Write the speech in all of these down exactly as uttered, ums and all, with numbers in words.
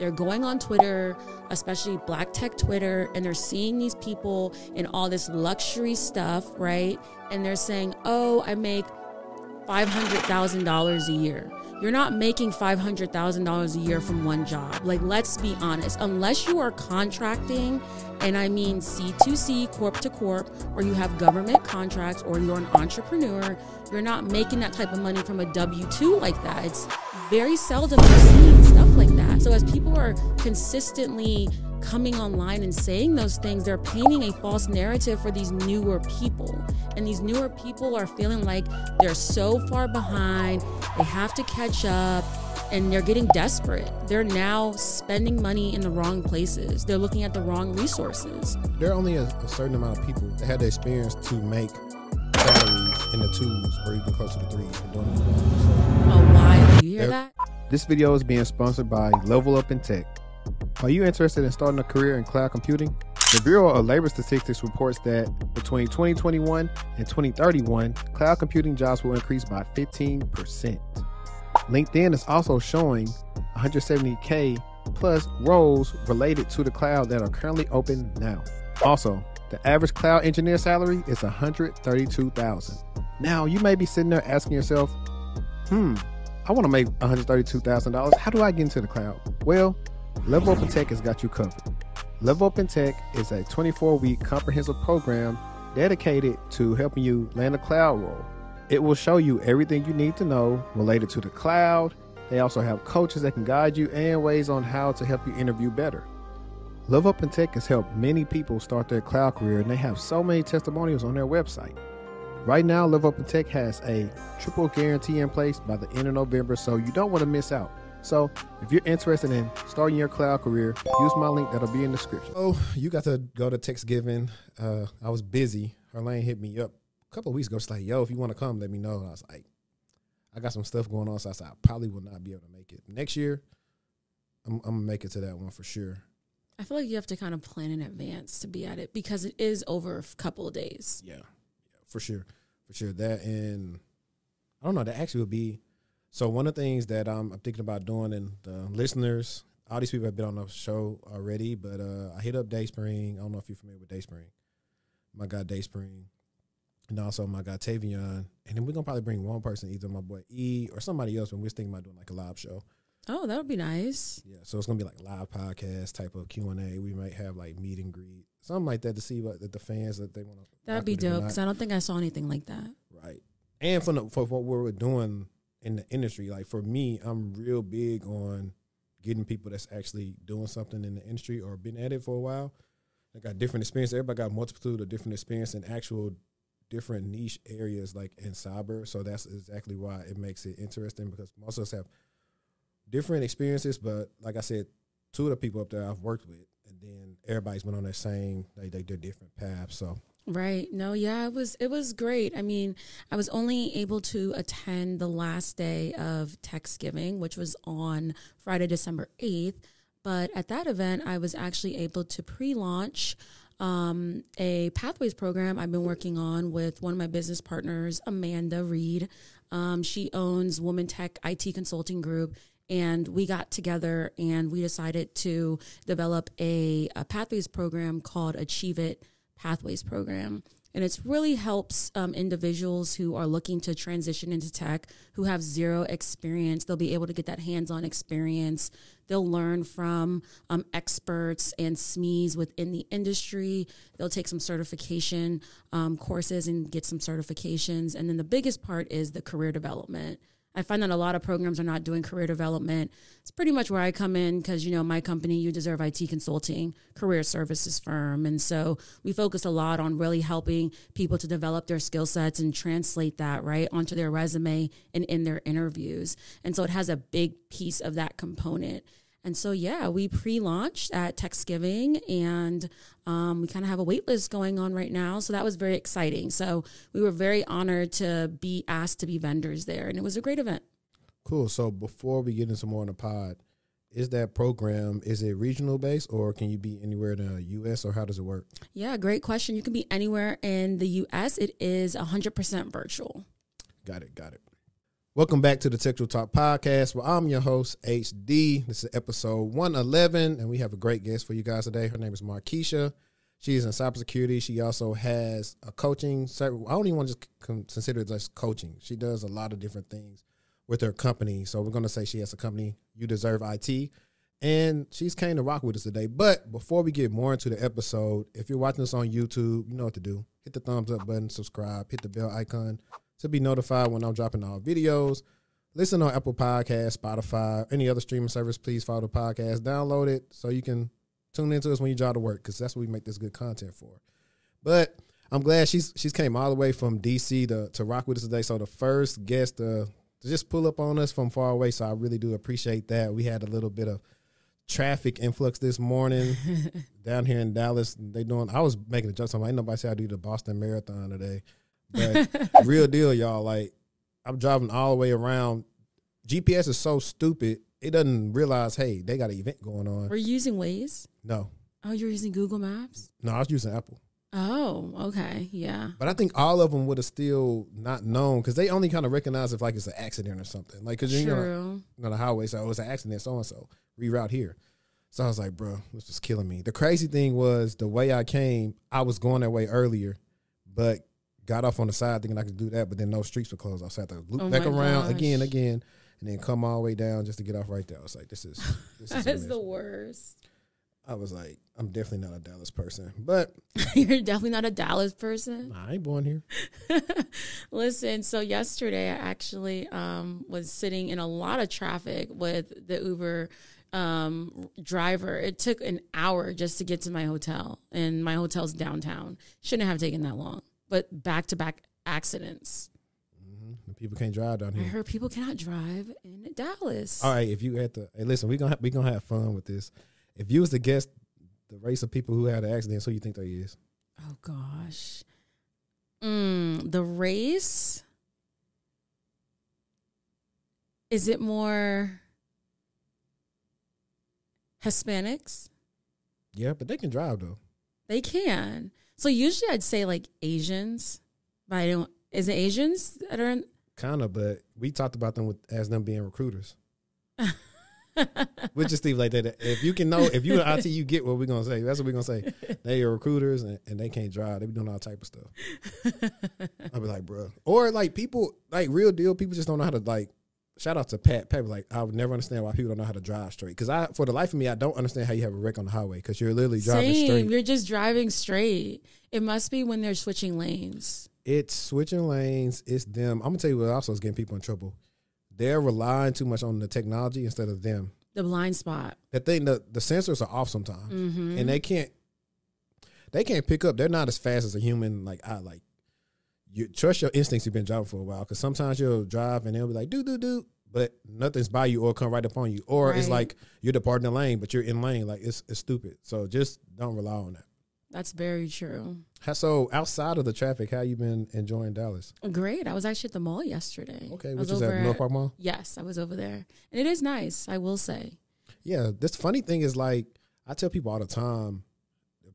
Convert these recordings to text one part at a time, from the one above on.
They're going on Twitter, especially Black Tech Twitter, and they're seeing these people in all this luxury stuff, right? And they're saying, oh, I make five hundred thousand dollars a year. You're not making five hundred thousand dollars a year from one job. Like, let's be honest, unless you are contracting, and I mean C to C, corp to corp, or you have government contracts, or you're an entrepreneur, you're not making that type of money from a W two like that. It's very seldom you're seeing stuff like that. So as people are consistently coming online and saying those things, they're painting a false narrative for these newer people. And these newer people are feeling like they're so far behind, they have to catch up, and they're getting desperate. They're now spending money in the wrong places. They're looking at the wrong resources. There are only a, a certain amount of people that had the experience to make salaries in the twos or even closer to threes. And don't even oh, why? Do you hear that? This video is being sponsored by Level Up in Tech. Are you interested in starting a career in cloud computing? The Bureau of Labor Statistics reports that between twenty twenty-one and twenty thirty-one, cloud computing jobs will increase by fifteen percent. LinkedIn is also showing one hundred seventy K plus roles related to the cloud that are currently open now. Also, the average cloud engineer salary is one hundred thirty-two thousand dollars. Now, you may be sitting there asking yourself, hmm, I want to make one hundred thirty-two thousand dollars. How do I get into the cloud? Well, Level Up in Tech has got you covered. Level Up in Tech is a twenty-four week comprehensive program dedicated to helping you land a cloud role. It will show you everything you need to know related to the cloud. They also have coaches that can guide you and ways on how to help you interview better. Level Up in Tech has helped many people start their cloud career, and they have so many testimonials on their website. Right now, Level Up in Tech has a triple guarantee in place by the end of November, so you don't want to miss out. So if you're interested in starting your cloud career, use my link that'll be in the description. Oh, you got to go to Techsgiving. Uh, I was busy. Herlane hit me up a couple of weeks ago. She's like, yo, if you want to come, let me know. And I was like, I got some stuff going on. So I said, I probably will not be able to make it. Next year, I'm, I'm going to make it to that one for sure. I feel like you have to kind of plan in advance to be at it because it is over a couple of days. Yeah, yeah, for sure. For sure. That and I don't know, that actually would be. So one of the things that I'm, I'm thinking about doing, and the listeners, all these people have been on the show already, but uh, I hit up Dayspring. I don't know if you're familiar with Dayspring. My guy Dayspring, and also my guy Tavion. And then we're going to probably bring one person, either my boy E or somebody else, when we're thinking about doing like a live show. Oh, that would be nice. Yeah, so it's going to be like live podcast type of Q and A. We might have like meet and greet, something like that, to see what the fans that they want to. That would be dope, because I don't think I saw anything like that. Right. And for, the, for what we're doing in the industry, like for me, I'm real big on getting people that's actually doing something in the industry or been at it for a while. They got different experience. Everybody got multitude of different experience in actual different niche areas, like in cyber. So that's exactly why it makes it interesting, because most of us have different experiences. But like I said, two of the people up there I've worked with, and then everybody's been on that same, like they, they're different paths. So. Right. No, yeah, it was it was great. I mean, I was only able to attend the last day of Techsgiving, which was on Friday, December eighth. But at that event, I was actually able to pre-launch um, a Pathways program I've been working on with one of my business partners, Amanda Reed. Um, she owns Woman Tech I T Consulting Group. And we got together and we decided to develop a, a Pathways program called Achieve It Pathways program, and it's really helps um, individuals who are looking to transition into tech, who have zero experience. They'll be able to get that hands-on experience. They'll learn from um, experts and S M Es within the industry. They'll take some certification um, courses and get some certifications. And then the biggest part is the career development. I find that a lot of programs are not doing career development. It's pretty much where I come in because, you know, my company, UDeserveIT Consulting, career services firm. And so we focus a lot on really helping people to develop their skill sets and translate that right onto their resume and in their interviews. And so it has a big piece of that component. And so, yeah, we pre-launched at Techsgiving, and um, we kind of have a wait list going on right now. So that was very exciting. So we were very honored to be asked to be vendors there, and it was a great event. Cool. So before we get into more on the pod, is that program, is it regional based, or can you be anywhere in the U S, or how does it work? Yeah, great question. You can be anywhere in the U S. It is one hundred percent virtual. Got it. Got it. Welcome back to the TechTual Talk podcast. Well, I'm your host, H D. This is episode one eleven, and we have a great guest for you guys today. Her name is Markeisha. She is in cybersecurity. She also has a coaching service. I don't even want to just consider it just coaching. She does a lot of different things with her company. So we're going to say she has a company, UDeserveIT, and she's came to rock with us today. But before we get more into the episode, if you're watching this on YouTube, you know what to do. Hit the thumbs up button, subscribe, hit the bell icon to be notified when I'm dropping our videos. Listen on Apple Podcasts, Spotify, any other streaming service. Please follow the podcast, download it so you can tune into us when you drive to work, because that's what we make this good content for. But I'm glad she's she's came all the way from D C to, to rock with us today. So the first guest to, to just pull up on us from far away, so I really do appreciate that. We had a little bit of traffic influx this morning down here in Dallas. They doing. I was making a joke. So I'm like, ain't nobody say I do the Boston Marathon today. But real deal, y'all, like I'm driving all the way around. G P S is so stupid. It doesn't realize, hey, they got an event going on. Were you using Waze? No. Oh, you're using Google Maps? No, I was using Apple. Oh, okay. Yeah. But I think all of them would have still not known, because they only kind of recognize if like it's an accident or something. Like, because you're on the highway, so oh, it's an accident, so-and-so, reroute here. So I was like, bro, this was killing me. The crazy thing was the way I came, I was going that way earlier, but got off on the side thinking I could do that, but then no streets were closed. I had to loop oh back around gosh. again, again, and then come all the way down just to get off right there. I was like, this is this that is, is the worst. I was like, I'm definitely not a Dallas person, but you're definitely not a Dallas person. Nah, I ain't born here. Listen, so yesterday I actually um, was sitting in a lot of traffic with the Uber um, driver. It took an hour just to get to my hotel, and my hotel's downtown. Shouldn't have taken that long. But back-to-back accidents. Mm-hmm. People can't drive down here. I heard people cannot drive in Dallas. All right, if you had to, hey, listen, we're going we gonna have fun with this. If you was to guess the race of people who had an accident, who you think they is? Oh, gosh. Mm, the race? Is it more Hispanics? Yeah, but they can drive, though. They can. So usually I'd say like Asians, but I don't. Is it Asians that are in? Kind of, but we talked about them with, as them being recruiters. We'll just leave like that. If you can know, if you're an I T, you get what we're gonna say. That's what we're gonna say. They are recruiters, and, and they can't drive. They be doing all type of stuff. I'll be like, bro, or like people, like real deal. People just don't know how to like. Shout out to Pat. Pat was like, I would never understand why people don't know how to drive straight. Because I, for the life of me, I don't understand how you have a wreck on the highway, because you're literally driving Same. straight. You're just driving straight. It must be when they're switching lanes. It's switching lanes. It's them. I'm going to tell you what also is getting people in trouble. They're relying too much on the technology instead of them. The blind spot. The thing, the, the sensors are off sometimes. Mm-hmm. And they can't, they can't pick up. They're not as fast as a human like I like. You trust your instincts. You've been driving for a while, because sometimes you'll drive and they'll be like, do, do, do, but nothing's by you or come right upon you. Or right. It's like you're departing the lane, but you're in lane. Like it's, it's stupid. So just don't rely on that. That's very true. So outside of the traffic, how you been enjoying Dallas? Great. I was actually at the mall yesterday. Okay. Which is at North Park Mall? Yes. I was over there, and it is nice. I will say. Yeah. This funny thing is, like, I tell people all the time,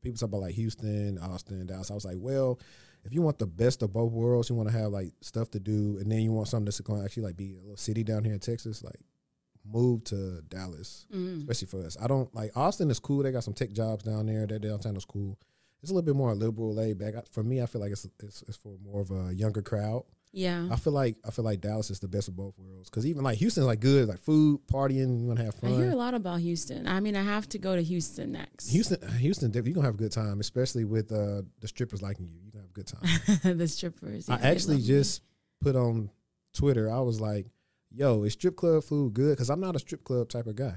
people talk about like Houston, Austin, Dallas. I was like, well, if you want the best of both worlds, you want to have like stuff to do, and then you want something that's going to actually like be a little city down here in Texas, like move to Dallas, mm. especially for us. I don't like Austin is cool. They got some tech jobs down there. Their downtown is cool. It's a little bit more liberal, laid back. I, for me, I feel like it's, it's it's for more of a younger crowd. Yeah, I feel like I feel like Dallas is the best of both worlds, because even like Houston's like good, like food, partying, you want to have fun. I hear a lot about Houston. I mean, I have to go to Houston next. Houston, Houston, you're gonna have a good time, especially with uh, the strippers liking you. You're gonna have a good time. The strippers. Yeah, I actually just me. put on Twitter. I was like, "Yo, is strip club food good?" Because I'm not a strip club type of guy.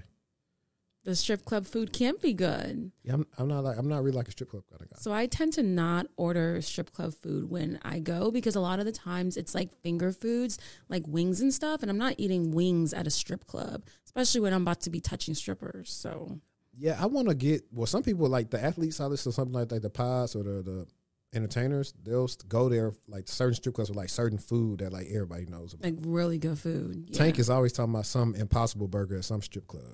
The strip club food can be good. Yeah, I'm, I'm not like I'm not really like a strip club kind of guy. So I tend to not order strip club food when I go, because a lot of the times it's like finger foods, like wings and stuff, and I'm not eating wings at a strip club, especially when I'm about to be touching strippers. So yeah, I want to get well. Some people like the athletes, I listen to something like like the pods or the, the entertainers. They'll go there like certain strip clubs with like certain food that like everybody knows about. Like really good food. Yeah. Tank is always talking about some impossible burger at some strip club.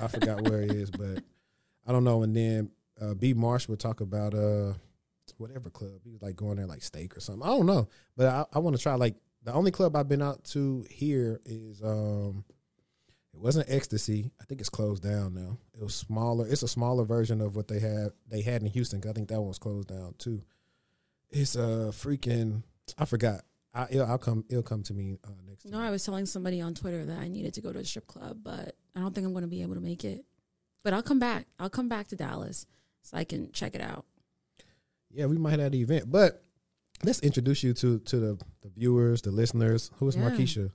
I forgot where it is, but I don't know. And then uh, B. Marsh would talk about uh, whatever club. He was like going there like steak or something. I don't know. But I, I want to try like the only club I've been out to here is um, it wasn't Ecstasy. I think it's closed down now. It was smaller. It's a smaller version of what they have they had in Houston. 'Cause I think that one was closed down too. It's a freaking I forgot. I, it'll, I'll come. It'll come to me uh, next. No, time. I was telling somebody on Twitter that I needed to go to a strip club, but I don't think I'm going to be able to make it. But I'll come back. I'll come back to Dallas so I can check it out. Yeah, we might have the event, but let's introduce you to to the, the viewers, the listeners. Who is yeah. Markeisha?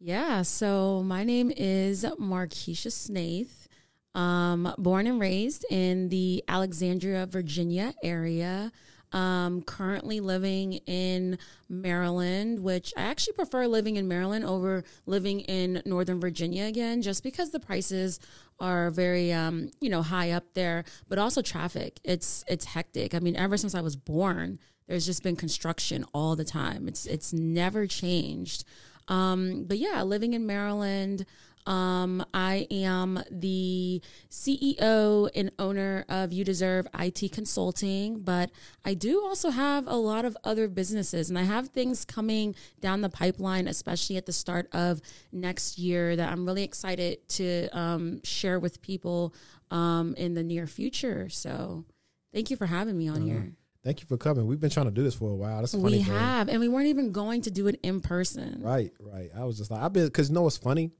Yeah. So my name is Markeisha Snaith. Um, born and raised in the Alexandria, Virginia area. Um, currently living in Maryland, which I actually prefer living in Maryland over living in Northern Virginia again, just because the prices are very, um, you know, high up there, but also traffic. It's, it's hectic. I mean, ever since I was born, there's just been construction all the time. It's, it's never changed. Um, but yeah, living in Maryland, Um, I am the C E O and owner of UDeserveIT Consulting, but I do also have a lot of other businesses, and I have things coming down the pipeline, especially at the start of next year, that I'm really excited to um, share with people um, in the near future. So thank you for having me on mm-hmm. here. Thank you for coming. We've been trying to do this for a while. That's a funny We thing. have, and we weren't even going to do it in person. Right, right. I was just like, I've been, because you know what's funny?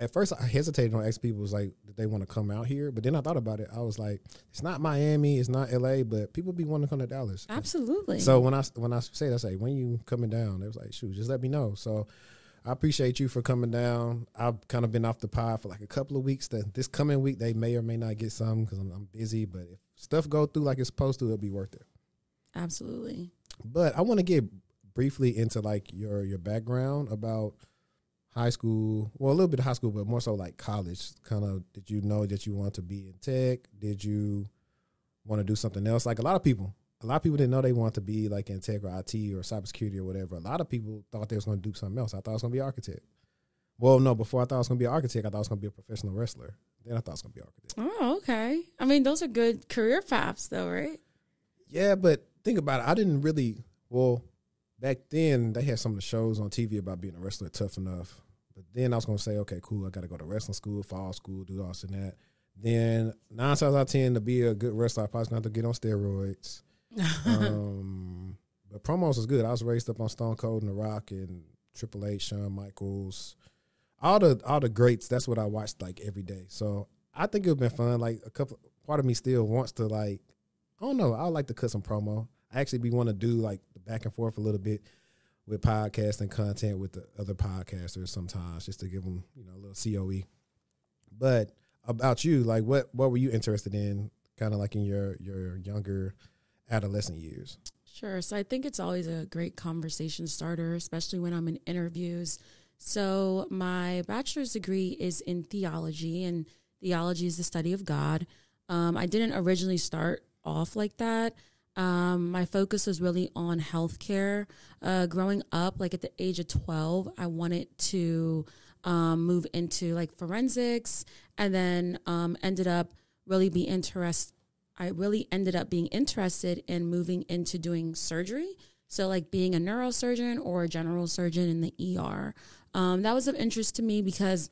At first, I hesitated on asking people, was like, did they want to come out here? But then I thought about it. I was like, it's not Miami, it's not L A, but people be wanting to come to Dallas. Absolutely. So when I when I said, I say, when you coming down? They was like, shoot, just let me know. So I appreciate you for coming down. I've kind of been off the pod for like a couple of weeks. The, this coming week, they may or may not get some because I'm, I'm busy. But if stuff go through like it's supposed to, it'll be worth it. Absolutely. But I want to get briefly into like your your background about high school, well, a little bit of high school, but more so like college. Kind of, did you know that you want to be in tech? Did you want to do something else? Like a lot of people, a lot of people didn't know they want to be like in tech or I T or cybersecurity or whatever. A lot of people thought they was going to do something else. I thought I was going to be an architect. Well, no, before I thought I was going to be an architect, I thought I was going to be a professional wrestler. Then I thought I was going to be an architect. Oh, okay. I mean, those are good career paths though, right? Yeah, but think about it. I didn't really, well, back then, they had some of the shows on T V about being a wrestler, Tough Enough. But then I was going to say, okay, cool, I got to go to wrestling school, fall school, do all this and that. Then nine times out of ten, to be a good wrestler, I probably going to have to get on steroids. um, but promos was good. I was raised up on Stone Cold and The Rock and Triple H, Shawn Michaels, all the all the greats. That's what I watched like every day. So I think it would have been fun. Like a couple, part of me still wants to like, I don't know, I would like to cut some promo. I actually be want to do like the back and forth a little bit with podcasting content with the other podcasters sometimes, just to give them, you know, a little C O E. But about you, like what, what were you interested in kind of like in your, your younger adolescent years? Sure. So I think it's always a great conversation starter, especially when I'm in interviews. So my bachelor's degree is in theology, and theology is the study of God. Um, I didn't originally start off like that. Um, my focus was really on healthcare. Uh, growing up, like at the age of twelve, I wanted to um, move into like forensics, and then um, ended up really be interest. I really ended up being interested in moving into doing surgery. So like being a neurosurgeon or a general surgeon in the E R. Um, that was of interest to me because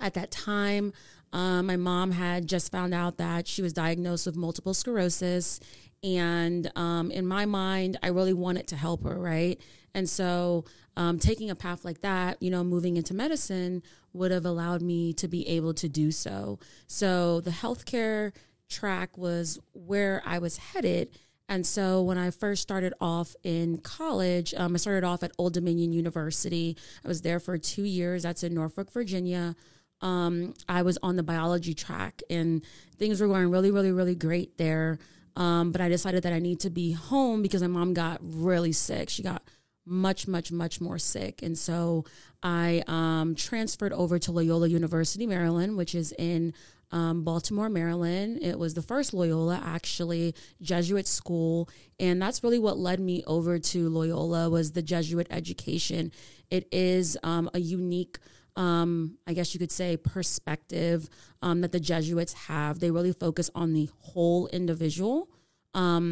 at that time, uh, my mom had just found out that she was diagnosed with multiple sclerosis. And um, in my mind, I really wanted to help her, right? And so um, taking a path like that, you know, moving into medicine would have allowed me to be able to do so. So the healthcare track was where I was headed. And so when I first started off in college, um, I started off at Old Dominion University. I was there for two years. That's in Norfolk, Virginia. Um, I was on the biology track, and things were going really, really, really great there. Um, but I decided that I need to be home because my mom got really sick. She got much, much, much more sick. And so I um, transferred over to Loyola University, Maryland, which is in um, Baltimore, Maryland. It was the first Loyola, actually, Jesuit school. And that's really what led me over to Loyola was the Jesuit education. It is um, a unique Um, I guess you could say perspective um, that the Jesuits have. They really focus on the whole individual. Um,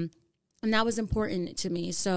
and that was important to me. So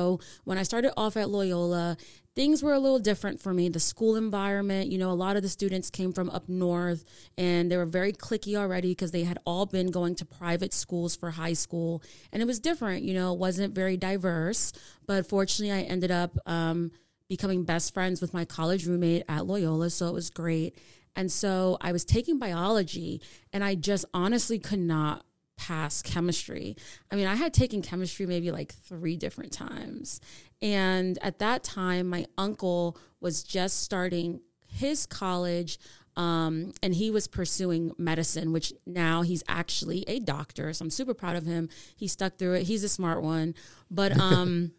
when I started off at Loyola, things were a little different for me. The school environment, you know, a lot of the students came from up north and they were very cliquey already because they had all been going to private schools for high school. And it was different, you know, it wasn't very diverse. But fortunately, I ended up um, becoming best friends with my college roommate at Loyola. So it was great. And so I was taking biology and I just honestly could not pass chemistry. I mean, I had taken chemistry maybe like three different times. And at that time, my uncle was just starting his college um, and he was pursuing medicine, which now he's actually a doctor. So I'm super proud of him. He stuck through it. He's a smart one. But um,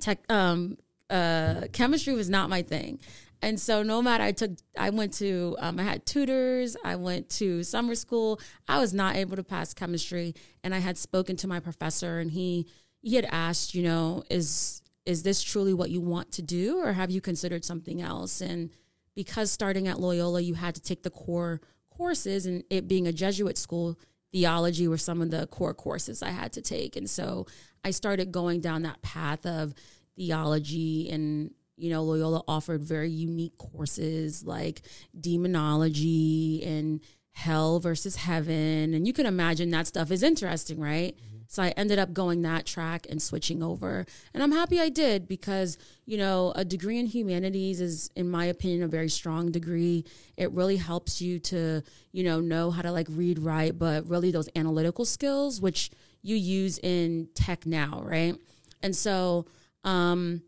tech, um, uh, chemistry was not my thing. And so no matter, I took, I went to, um, I had tutors, I went to summer school, I was not able to pass chemistry. And I had spoken to my professor and he, he had asked, you know, is, is this truly what you want to do? Or have you considered something else? And because starting at Loyola, you had to take the core courses and it being a Jesuit school, theology were some of the core courses I had to take. And so I started going down that path of theology and, you know, Loyola offered very unique courses like demonology and hell versus heaven. And you can imagine that stuff is interesting, right? Mm-hmm. So I ended up going that track and switching over. And I'm happy I did because, you know, a degree in humanities is, in my opinion, a very strong degree. It really helps you to, you know, know how to like read, write, but really those analytical skills, which you use in tech now, right? And so, um,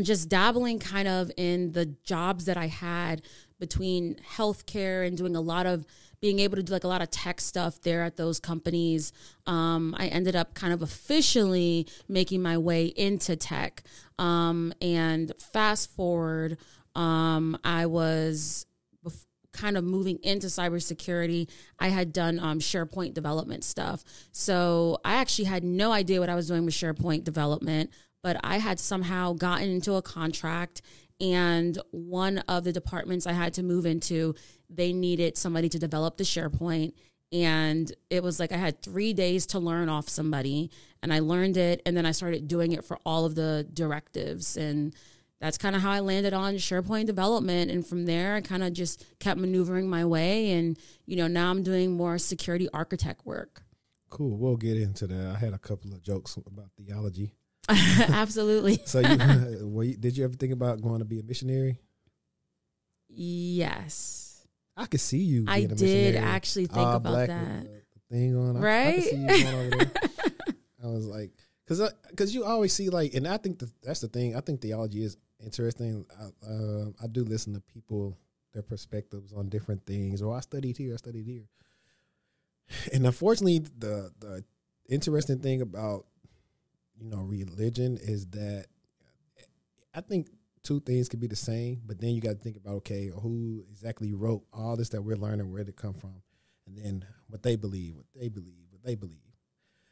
just dabbling kind of in the jobs that I had between healthcare and doing a lot of being able to do like a lot of tech stuff there at those companies. Um, I ended up kind of officially making my way into tech. Um, and fast forward, um, I was kind of moving into cybersecurity. I had done um, SharePoint development stuff. So I actually had no idea what I was doing with SharePoint development. But I had somehow gotten into a contract and one of the departments I had to move into, they needed somebody to develop the SharePoint. And it was like I had three days to learn off somebody and I learned it. And then I started doing it for all of the directives. And that's kind of how I landed on SharePoint development. And from there, I kind of just kept maneuvering my way. And, you know, now I'm doing more security architect work. Cool. We'll get into that. I had a couple of jokes about theology. Absolutely. So you, were you, did you ever think about going to be a missionary? Yes. I could see you being I a missionary. I did actually think All about that. The, the thing on. Right? I, I could see you going over there. I was like, because because you always see like, and I think the, that's the thing. I think theology is interesting. I, uh, I do listen to people, their perspectives on different things. Or I studied here, I studied here. And unfortunately, the the interesting thing about you know, religion is that I think two things could be the same, but then you got to think about, okay, who exactly wrote all this that we're learning, where did it come from? And then what they believe, what they believe, what they believe.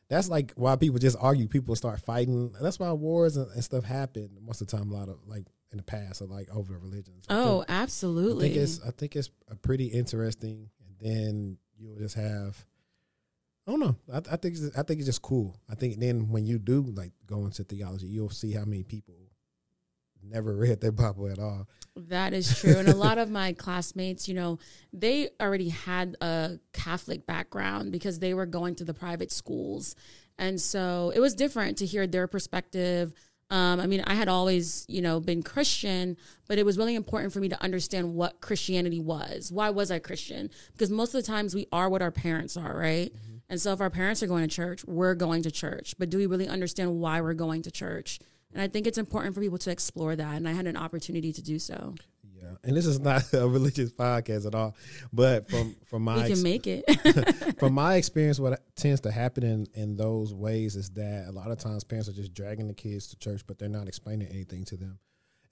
That's like why people just argue, people start fighting. That's why wars and, and stuff happen most of the time, a lot of like in the past or like over religions. Oh, think, absolutely. I think, it's, I think it's a pretty interesting. And then you'll just have, I don't know. I, I think it's just, I think it's just cool. I think then when you do like go into theology, you'll see how many people never read their Bible at all. That is true. And a lot of my classmates, you know, they already had a Catholic background because they were going to the private schools. And so it was different to hear their perspective. Um, I mean, I had always, you know, been Christian, but it was really important for me to understand what Christianity was. Why was I Christian? Because most of the times we are what our parents are, right? Mm-hmm. And so if our parents are going to church, we're going to church. But do we really understand why we're going to church? And I think it's important for people to explore that. And I had an opportunity to do so. Yeah. And this is not a religious podcast at all. But from, from my we can make it. From my experience, what tends to happen in, in those ways is that a lot of times parents are just dragging the kids to church, but they're not explaining anything to them.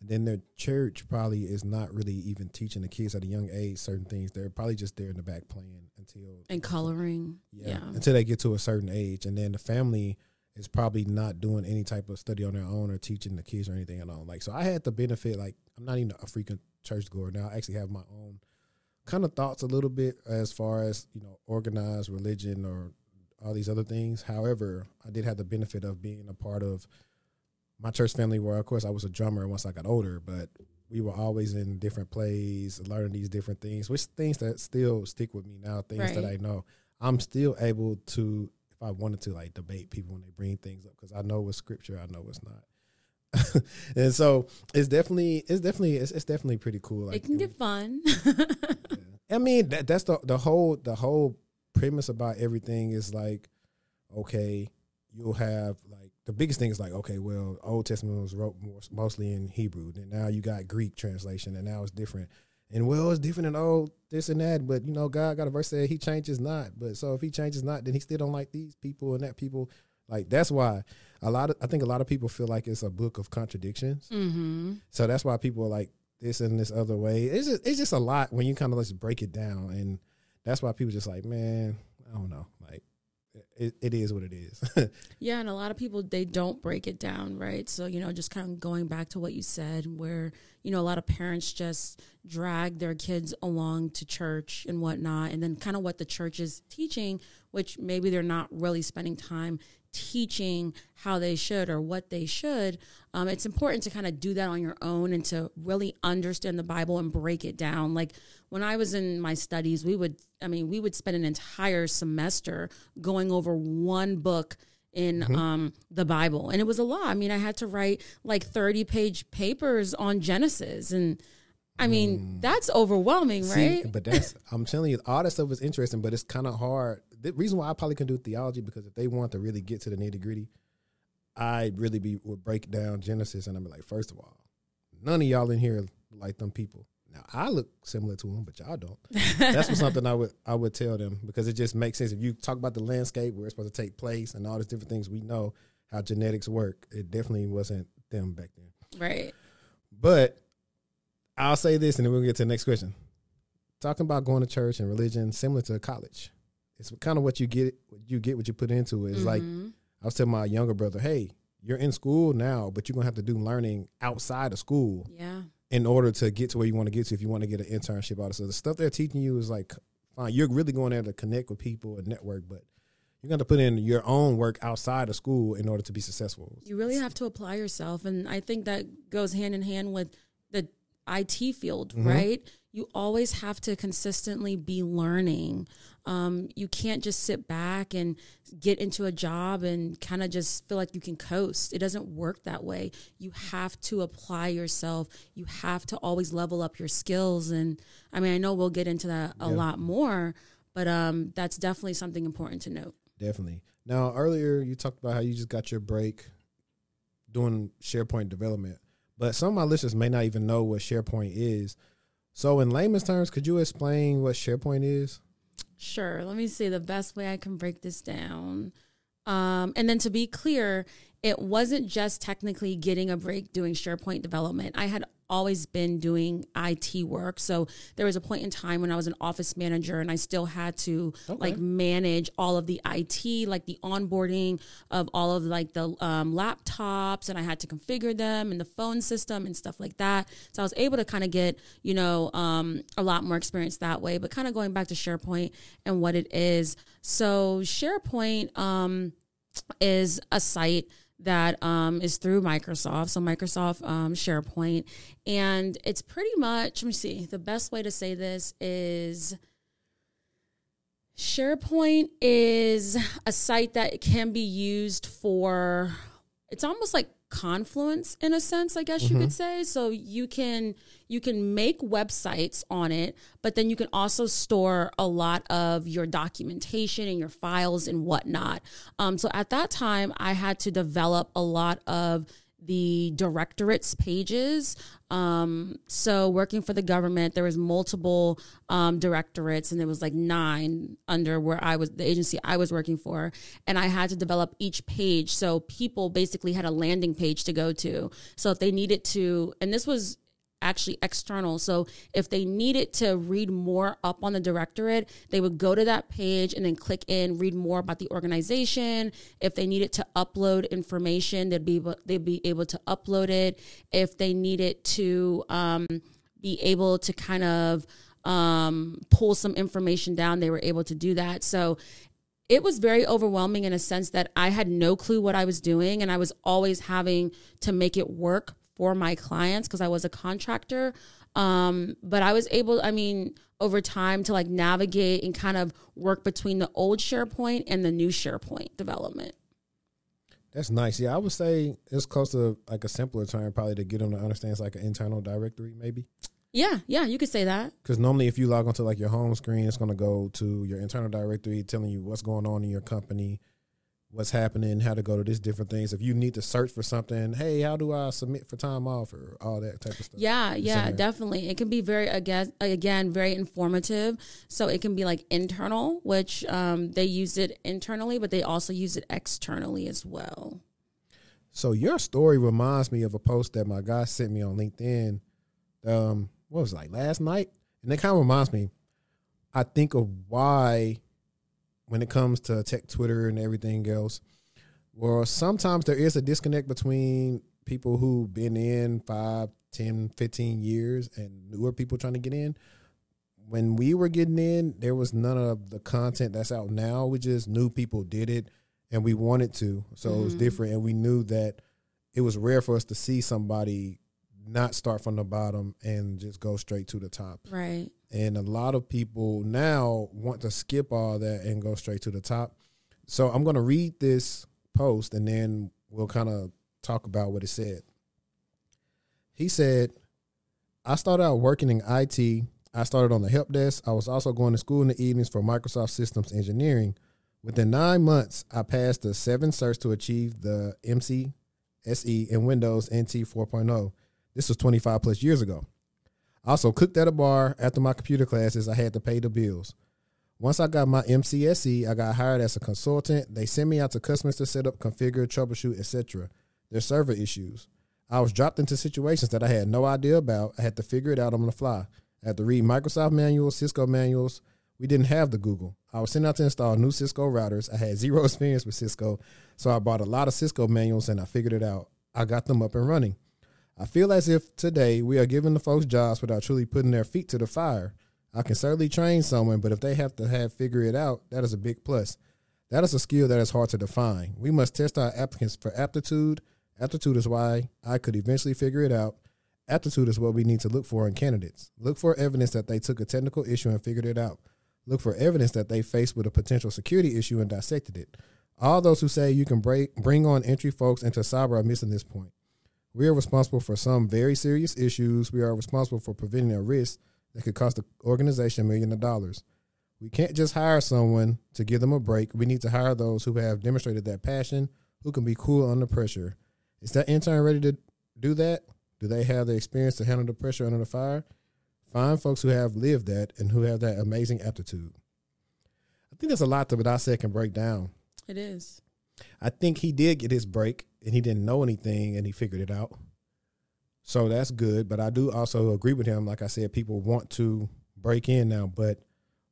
And then their church probably is not really even teaching the kids at a young age certain things. They're probably just there in the back playing until and coloring. Yeah, yeah. Until they get to a certain age. And then the family is probably not doing any type of study on their own or teaching the kids or anything at all. Like, so I had the benefit, like, I'm not even a frequent churchgoer now. I actually have my own kind of thoughts a little bit as far as, you know, organized religion or all these other things. However, I did have the benefit of being a part of my church family were, of course, I was a drummer once I got older, but we were always in different plays, learning these different things, which things that still stick with me now, things right. that I know. I'm still able to, if I wanted to, like, debate people when they bring things up, because I know what's scripture, I know what's not. And so it's definitely, it's definitely, it's, it's definitely pretty cool. Like, it can get it, fun. Yeah. I mean, that, that's the the whole, the whole premise about everything is like, okay, you'll have like, the biggest thing is like, okay, well, Old Testament was wrote more, mostly in Hebrew, and now you got Greek translation, and now it's different. And well, it's different than old this and that, but you know, God got a verse that he changes not. But so if he changes not, then he still don't like these people and that people. Like, that's why a lot of, I think a lot of people feel like it's a book of contradictions. Mm-hmm. So that's why people are like this and this other way. It's just, it's just a lot when you kind of just break it down. And that's why people just like, man, I don't know. Like, it, it is what it is. Yeah. And a lot of people, they don't break it down. Right. So, you know, just kind of going back to what you said, where, you know, a lot of parents just drag their kids along to church and whatnot. And then kind of what the church is teaching, which maybe they're not really spending time teaching how they should or what they should. Um, it's important to kind of do that on your own and to really understand the Bible and break it down. Like, when I was in my studies, we would, I mean, we would spend an entire semester going over one book in mm-hmm. um, the Bible. And it was a lot. I mean, I had to write like thirty page papers on Genesis, and I mean, mm. that's overwhelming, right? See, but that's, I'm telling you, all that stuff is interesting, but it's kind of hard. The reason why I probably can do theology, because if they want to really get to the nitty gritty, I really be would break down Genesis, and I'm like, first of all, none of y'all in here like them people. Now, I look similar to them, but y'all don't. That's what something I would I would tell them, because it just makes sense. If you talk about the landscape where it's supposed to take place and all these different things, we know how genetics work. It definitely wasn't them back then. Right. But I'll say this, and then we'll get to the next question. Talking about going to church and religion, similar to college, it's kind of what you get. You get what you put into it. It's mm-hmm. like I was telling my younger brother, "Hey, you're in school now, but you're gonna have to do learning outside of school, yeah, in order to get to where you want to get to. If you want to get an internship, all this other stuff they're teaching you is like, fine, you're really going there to connect with people and network, but you're going to put in your own work outside of school in order to be successful. You really have to apply yourself, and I think that goes hand in hand with the I T field, mm-hmm. right? You always have to consistently be learning. Um, you can't just sit back and get into a job and kind of just feel like you can coast. It doesn't work that way. You have to apply yourself. You have to always level up your skills. And I mean, I know we'll get into that a yeah. lot more, but um, that's definitely something important to note. Definitely. Now, earlier you talked about how you just got your break doing SharePoint development. But some of my listeners may not even know what SharePoint is. So in layman's terms, could you explain what SharePoint is? Sure. Let me see the best way I can break this down. Um, and then to be clear, it wasn't just technically getting a break doing SharePoint development. I had always been doing I T work. So there was a point in time when I was an office manager, and I still had to okay. like manage all of the I T, like the onboarding of all of like the um, laptops, and I had to configure them and the phone system and stuff like that. So I was able to kind of get, you know, um, a lot more experience that way, but kind of going back to SharePoint and what it is. So SharePoint um, is a site that um, is through Microsoft. So Microsoft um, SharePoint. And it's pretty much, let me see, the best way to say this is SharePoint is a site that can be used for, it's almost like Confluence in a sense, I guess mm-hmm. you could say. So you can you can make websites on it, but then you can also store a lot of your documentation and your files and whatnot. Um, so at that time, I had to develop a lot of the directorates pages. Um, so working for the government, there was multiple um, directorates, and there was like nine under where I was, the agency I was working for. And I had to develop each page. So people basically had a landing page to go to. So if they needed to, and this was actually external. So if they needed to read more up on the directorate, they would go to that page and then click in, read more about the organization. If they needed to upload information, they'd be able, they'd be able to upload it. If they needed to um, be able to kind of um, pull some information down, they were able to do that. So it was very overwhelming in a sense that I had no clue what I was doing, and I was always having to make it work for my clients because I was a contractor. Um, but I was able, I mean, over time to like navigate and kind of work between the old SharePoint and the new SharePoint development. That's nice. Yeah, I would say it's close to like a simpler term probably to get them to understand it's like an internal directory maybe. Yeah, yeah, you could say that. Because normally if you log onto like your home screen, it's going to go to your internal directory telling you what's going on in your company, what's happening, how to go to these different things. If you need to search for something, hey, how do I submit for time off or all that type of stuff? Yeah, yeah, definitely. It can be very, again, again, very informative. So it can be like internal, which um, they use it internally, but they also use it externally as well. So your story reminds me of a post that my guy sent me on LinkedIn. Um, what was it, like last night? And it kind of reminds me, I think of why... when it comes to tech Twitter and everything else, well, sometimes there is a disconnect between people who've been in five, ten, fifteen years and newer people trying to get in. When we were getting in, there was none of the content that's out now. We just knew people did it and we wanted to. So mm-hmm. it was different. And we knew that it was rare for us to see somebody not start from the bottom and just go straight to the top. Right. And a lot of people now want to skip all that and go straight to the top. So I'm going to read this post and then we'll kind of talk about what it said. He said, I started out working in I T. I started on the help desk. I was also going to school in the evenings for Microsoft Systems Engineering. Within nine months, I passed the seven certs to achieve the M C S E in Windows N T four point oh. This was twenty-five plus years ago. Also cooked at a bar after my computer classes. I had to pay the bills. Once I got my M C S E, I got hired as a consultant. They sent me out to customers to set up, configure, troubleshoot, et cetera. There's server issues. I was dropped into situations that I had no idea about. I had to figure it out on the fly. I had to read Microsoft manuals, Cisco manuals. We didn't have the Google. I was sent out to install new Cisco routers. I had zero experience with Cisco, so I bought a lot of Cisco manuals and I figured it out. I got them up and running. I feel as if today we are giving the folks jobs without truly putting their feet to the fire. I can certainly train someone, but if they have to have figure it out, that is a big plus. That is a skill that is hard to define. We must test our applicants for aptitude. Aptitude is why I could eventually figure it out. Aptitude is what we need to look for in candidates. Look for evidence that they took a technical issue and figured it out. Look for evidence that they faced with a potential security issue and dissected it. All those who say you can break, bring on entry folks into cyber are missing this point. We are responsible for some very serious issues. We are responsible for preventing a risk that could cost the organization millions of dollars. We can't just hire someone to give them a break. We need to hire those who have demonstrated that passion, who can be cool under pressure. Is that intern ready to do that? Do they have the experience to handle the pressure under the fire? Find folks who have lived that and who have that amazing aptitude. I think that's a lot to what I said can break down. It is. I think he did get his break and he didn't know anything and he figured it out. So that's good. But I do also agree with him. Like I said, people want to break in now, but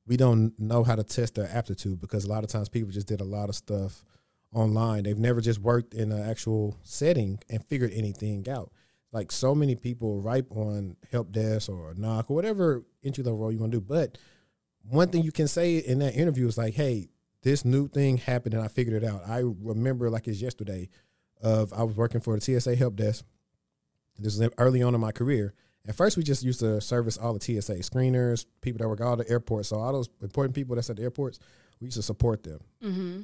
we don't know how to test their aptitude because a lot of times people just did a lot of stuff online. They've never just worked in an actual setting and figured anything out. Like so many people ripe on help desk or knock or whatever entry level role you want to do. But one thing you can say in that interview is like, hey, this new thing happened and I figured it out. I remember like it's yesterday of I was working for the T S A help desk. This was early on in my career. At first, we just used to service all the T S A screeners, people that work all the airports. So all those important people that's at the airports, we used to support them. Mm-hmm.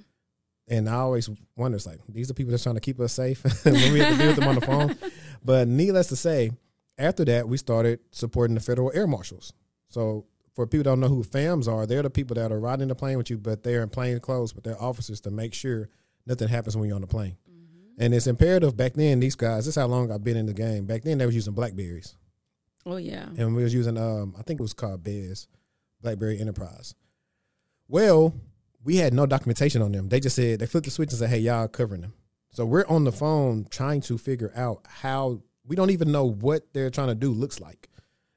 And I always wonder, like, these are people that's trying to keep us safe when we have to deal with them on the phone. But needless to say, after that, we started supporting the Federal Air Marshals. So for people who don't know who FAMs are, they're the people that are riding the plane with you, but they're in plain clothes, but they're officers to make sure nothing happens when you're on the plane. Mm-hmm. And it's imperative. Back then, these guys, this is how long I've been in the game. Back then, they were using Blackberries. Oh, yeah. And we was using, um, I think it was called Bees, Blackberry Enterprise. Well, we had no documentation on them. They just said, they flipped the switch and said, hey, y'all covering them. So we're on the phone trying to figure out how, we don't even know what they're trying to do looks like.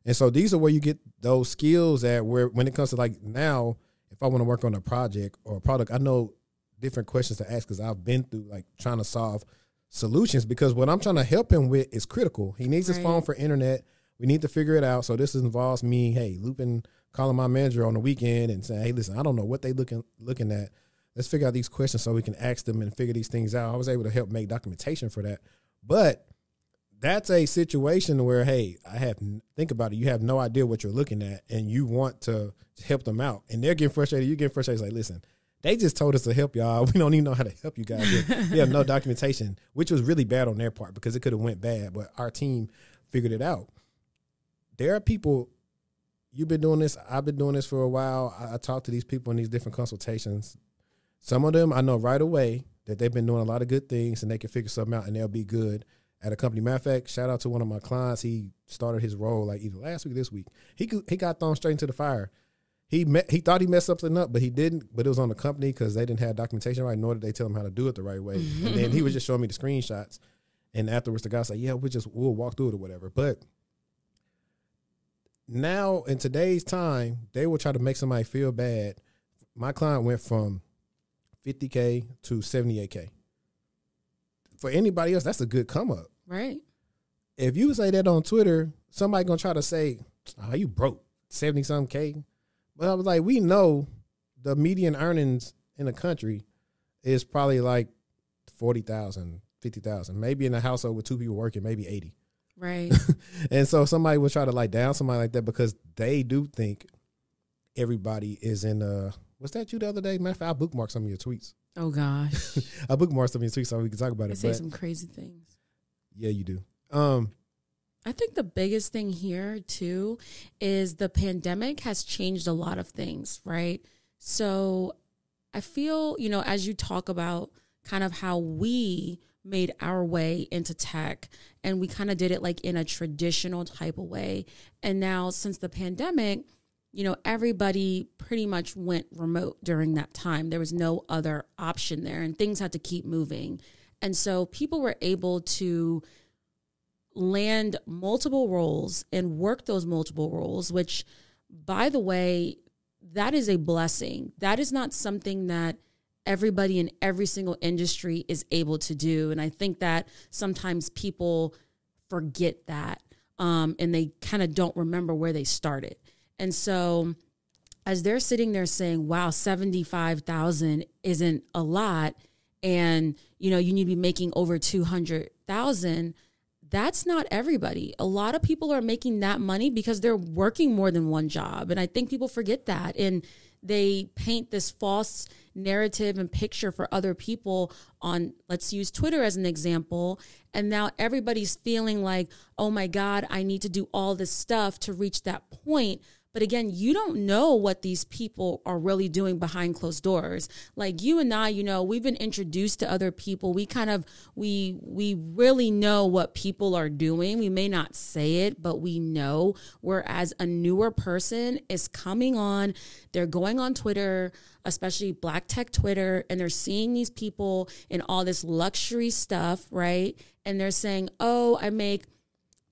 And so these are where you get those skills at where when it comes to like now, if I want to work on a project or a product, I know different questions to ask because I've been through like trying to solve solutions because what I'm trying to help him with is critical. He needs right. his phone for internet. We need to figure it out. So this involves me, hey, looping, calling my manager on the weekend and saying, hey, listen, I don't know what they looking looking at, let's figure out these questions so we can ask them and figure these things out. I was able to help make documentation for that. But that's a situation where, hey, I have, think about it. You have no idea what you're looking at and you want to help them out. And they're getting frustrated. You get frustrated. It's like, listen, they just told us to help y'all. We don't even know how to help you guys. We have no documentation, which was really bad on their part because it could have went bad. But our team figured it out. There are people, you've been doing this. I've been doing this for a while. I, I talk to these people in these different consultations. Some of them I know right away that they've been doing a lot of good things and they can figure something out and they'll be good at a company. Matter of fact, shout out to one of my clients. He started his role like either last week or this week. He could, he got thrown straight into the fire. He met, he thought he messed something up, but he didn't. But it was on the company because they didn't have documentation right, nor did they tell him how to do it the right way. And then he was just showing me the screenshots. And afterwards, the guy's like, yeah, we just, we'll walk through it or whatever. But now in today's time, they will try to make somebody feel bad. My client went from fifty K to seventy-eight K. For anybody else, that's a good come up. Right. If you say that on Twitter, somebody going to try to say, oh, you broke seventy something K. But I was like, we know the median earnings in the country is probably like forty thousand, fifty thousand, maybe in a household with two people working, maybe eighty. Right. And so somebody will try to like down somebody like that because they do think everybody is in a, was that you the other day? Matter of fact, I bookmarked some of your tweets. Oh, gosh. I bookmarked some of your tweets so we can talk about I it. I say but some crazy things. Yeah, you do. Um, I think the biggest thing here, too, is the pandemic has changed a lot of things, right? So I feel, you know, as you talk about kind of how we made our way into tech and we kind of did it like in a traditional type of way. And now since the pandemic, you know, everybody pretty much went remote during that time. There was no other option there and things had to keep moving. And so people were able to land multiple roles and work those multiple roles, which, by the way, that is a blessing. That is not something that everybody in every single industry is able to do. And I think that sometimes people forget that um, and they kind of don't remember where they started. And so as they're sitting there saying, wow, seventy-five thousand isn't a lot. And, you know, you need to be making over two hundred thousand. That's not everybody. A lot of people are making that money because they're working more than one job. And I think people forget that. And they paint this false narrative and picture for other people on, let's use Twitter as an example. And now everybody's feeling like, oh my God, I need to do all this stuff to reach that point. But again, you don't know what these people are really doing behind closed doors. Like you and I, you know, we've been introduced to other people. We kind of, we we really know what people are doing. We may not say it, but we know. Whereas a newer person is coming on, they're going on Twitter, especially Black Tech Twitter, and they're seeing these people in all this luxury stuff, right? And they're saying, oh, I make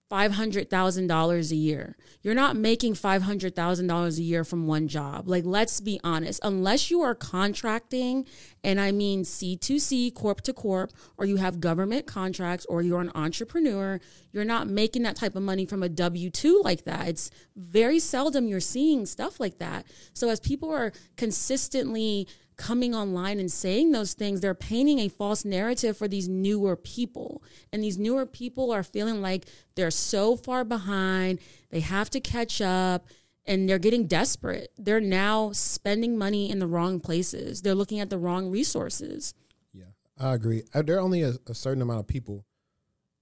five hundred thousand dollars a year. You're not making five hundred thousand dollars a year from one job. Like, let's be honest, unless you are contracting, and I mean C to C, corp to corp, or you have government contracts, or you're an entrepreneur, you're not making that type of money from a W two like that. It's very seldom you're seeing stuff like that. So as people are consistently coming online and saying those things, they're painting a false narrative for these newer people. And these newer people are feeling like they're so far behind, they have to catch up, and they're getting desperate. They're now spending money in the wrong places. They're looking at the wrong resources. Yeah, I agree. There are only a, a certain amount of people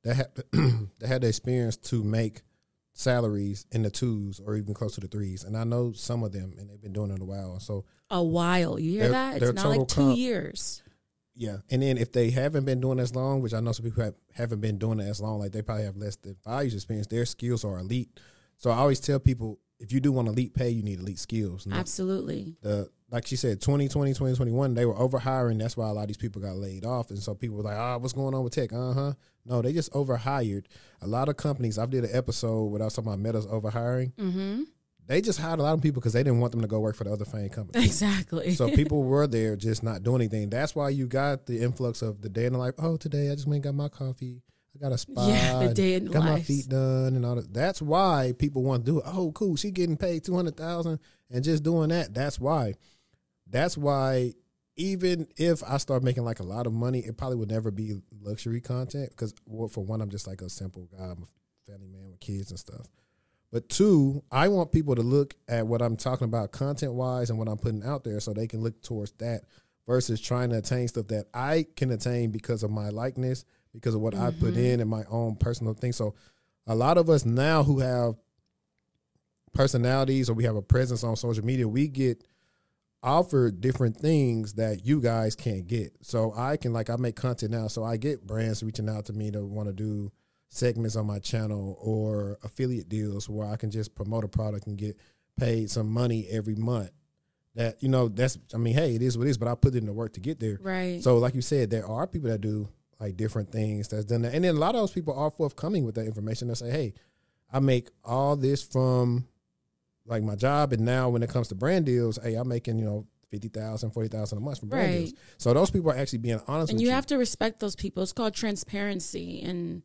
that have that had the experience to make salaries in the twos or even close to the threes. And I know some of them, and they've been doing it a while. So a while. You hear that? It's not like two years. Yeah. And then if they haven't been doing as long, which I know some people have, haven't been doing it as long, like they probably have less than five years experience, their skills are elite. So I always tell people, if you do want elite pay, you need elite skills. Now, absolutely. The, like she said, twenty twenty, twenty twenty-one, they were overhiring. That's why a lot of these people got laid off. And so people were like, ah, oh, what's going on with tech? Uh-huh. No, they just overhired. A lot of companies, I did an episode where I was talking about Meta's overhiring. Mm-hmm. They just hired a lot of people because they didn't want them to go work for the other fang company. Exactly. So people were there just not doing anything. That's why you got the influx of the day in the life. Oh, today I just went and got my coffee. I got a spa. Yeah, the day in the life. Got my feet done and all that. That's why people want to do it. Oh, cool. She getting paid two hundred thousand and just doing that. That's why. That's why even if I start making like a lot of money, it probably would never be luxury content because, well, for one, I'm just like a simple guy. I'm a family man with kids and stuff. But two, I want people to look at what I'm talking about content-wise and what I'm putting out there so they can look towards that versus trying to attain stuff that I can attain because of my likeness, because of what mm-hmm. I put in and my own personal thing. So a lot of us now who have personalities or we have a presence on social media, we get offered different things that you guys can't get. So I can, like, I make content now, so I get brands reaching out to me to want to do segments on my channel or affiliate deals where I can just promote a product and get paid some money every month. That, you know, that's, I mean, hey, it is what it is, but I put in the work to get there. Right. So like you said, there are people that do like different things that's done that. And then a lot of those people are forthcoming with that information. They'll say, hey, I make all this from like my job. And now when it comes to brand deals, hey, I'm making, you know, fifty thousand, forty thousand a month from brand right. deals. So those people are actually being honest and with you. And you have to respect those people. It's called transparency. And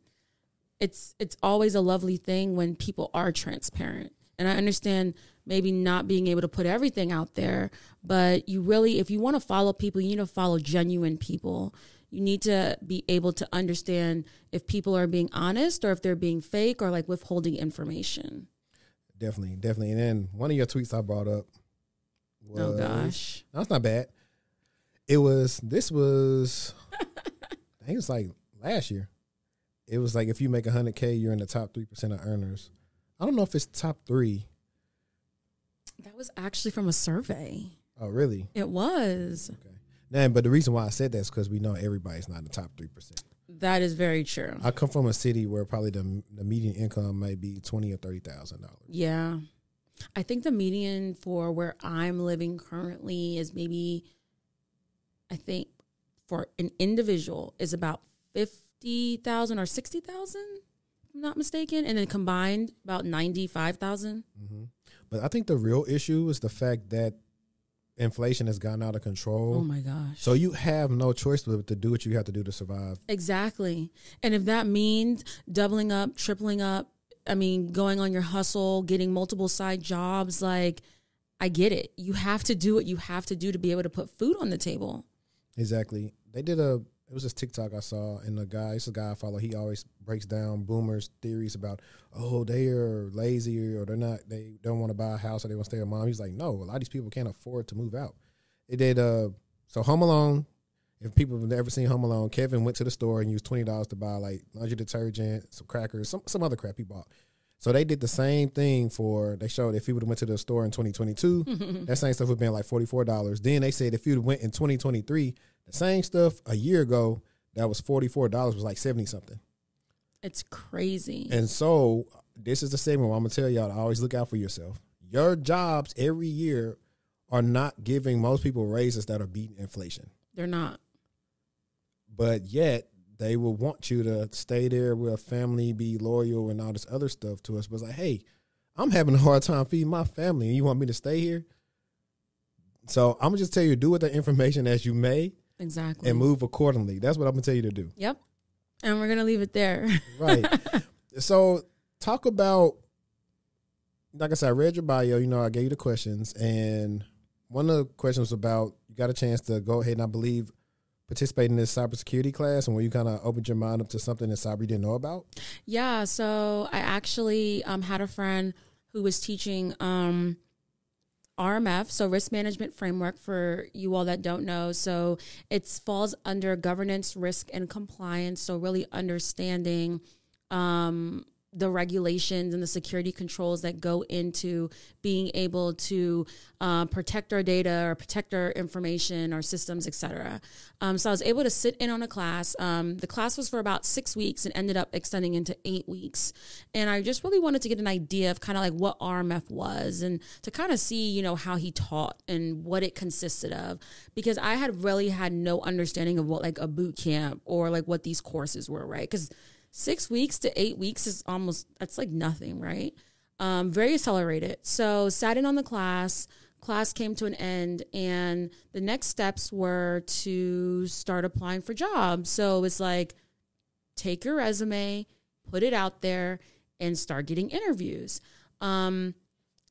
It's it's always a lovely thing when people are transparent. And I understand maybe not being able to put everything out there, but you really, if you want to follow people, you need to follow genuine people. You need to be able to understand if people are being honest or if they're being fake or like withholding information. Definitely, definitely. And then one of your tweets I brought up was, oh gosh. No, it's not bad. It was, this was, I think it was like last year. It was like if you make one hundred K, you're in the top three percent of earners. I don't know if it's top three. That was actually from a survey. Oh, really? It was. Okay. Now, but the reason why I said that is because we know everybody's not in the top three percent. That is very true. I come from a city where probably the, the median income might be twenty thousand dollars or thirty thousand dollars. Yeah. I think the median for where I'm living currently is maybe, I think, for an individual is about fifty thousand or sixty thousand, if I'm not mistaken, and then combined about ninety-five thousand. Mm-hmm. But I think the real issue is the fact that inflation has gotten out of control. Oh my gosh. So you have no choice but to do what you have to do to survive. Exactly. And if that means doubling up, tripling up, I mean, going on your hustle, getting multiple side jobs, like, I get it. You have to do what you have to do to be able to put food on the table. Exactly. They did a It was this TikTok I saw, and the guy, it's a guy I follow, he always breaks down boomers' theories about, oh, they are lazy or they're not, they don't want to buy a house or they want to stay with mom. He's like, no, a lot of these people can't afford to move out. It did, uh, so Home Alone, if people have never seen Home Alone, Kevin went to the store and used twenty dollars to buy like laundry detergent, some crackers, some, some other crap he bought. So they did the same thing for, they showed if he would have went to the store in twenty twenty-two, that same stuff would have been like forty-four dollars. Then they said if you went in twenty twenty-three, the same stuff a year ago that was forty-four dollars was like seventy something. It's crazy. And so this is the segment where I'm going to tell y'all to always look out for yourself. Your jobs every year are not giving most people raises that are beating inflation. They're not. But yet they will want you to stay there with a family, be loyal, and all this other stuff to us. But it's like, hey, I'm having a hard time feeding my family, and you want me to stay here? So I'm going to just tell you, do with the information as you may. Exactly. And move accordingly. That's what I'm going to tell you to do. Yep. And we're going to leave it there. Right. So talk about, like I said, I read your bio. You know, I gave you the questions. And one of the questions was about you got a chance to go ahead and I believe participate in this cybersecurity class and where you kind of opened your mind up to something that cyber you didn't know about. Yeah. So I actually um, had a friend who was teaching um, R M F, so Risk Management Framework for you all that don't know. So it falls under governance, risk, and compliance. So really understanding um, the regulations and the security controls that go into being able to uh, protect our data or protect our information, our systems, et cetera. Um, so I was able to sit in on a class. Um, the class was for about six weeks and ended up extending into eight weeks. And I just really wanted to get an idea of kind of like what R M F was and to kind of see, you know, how he taught and what it consisted of, because I had really had no understanding of what like a boot camp or like what these courses were, right? Because Six weeks to eight weeks is almost, that's like nothing, right? Um, very accelerated. So sat in on the class, class came to an end, and the next steps were to start applying for jobs. So it's like, take your resume, put it out there, and start getting interviews. Um,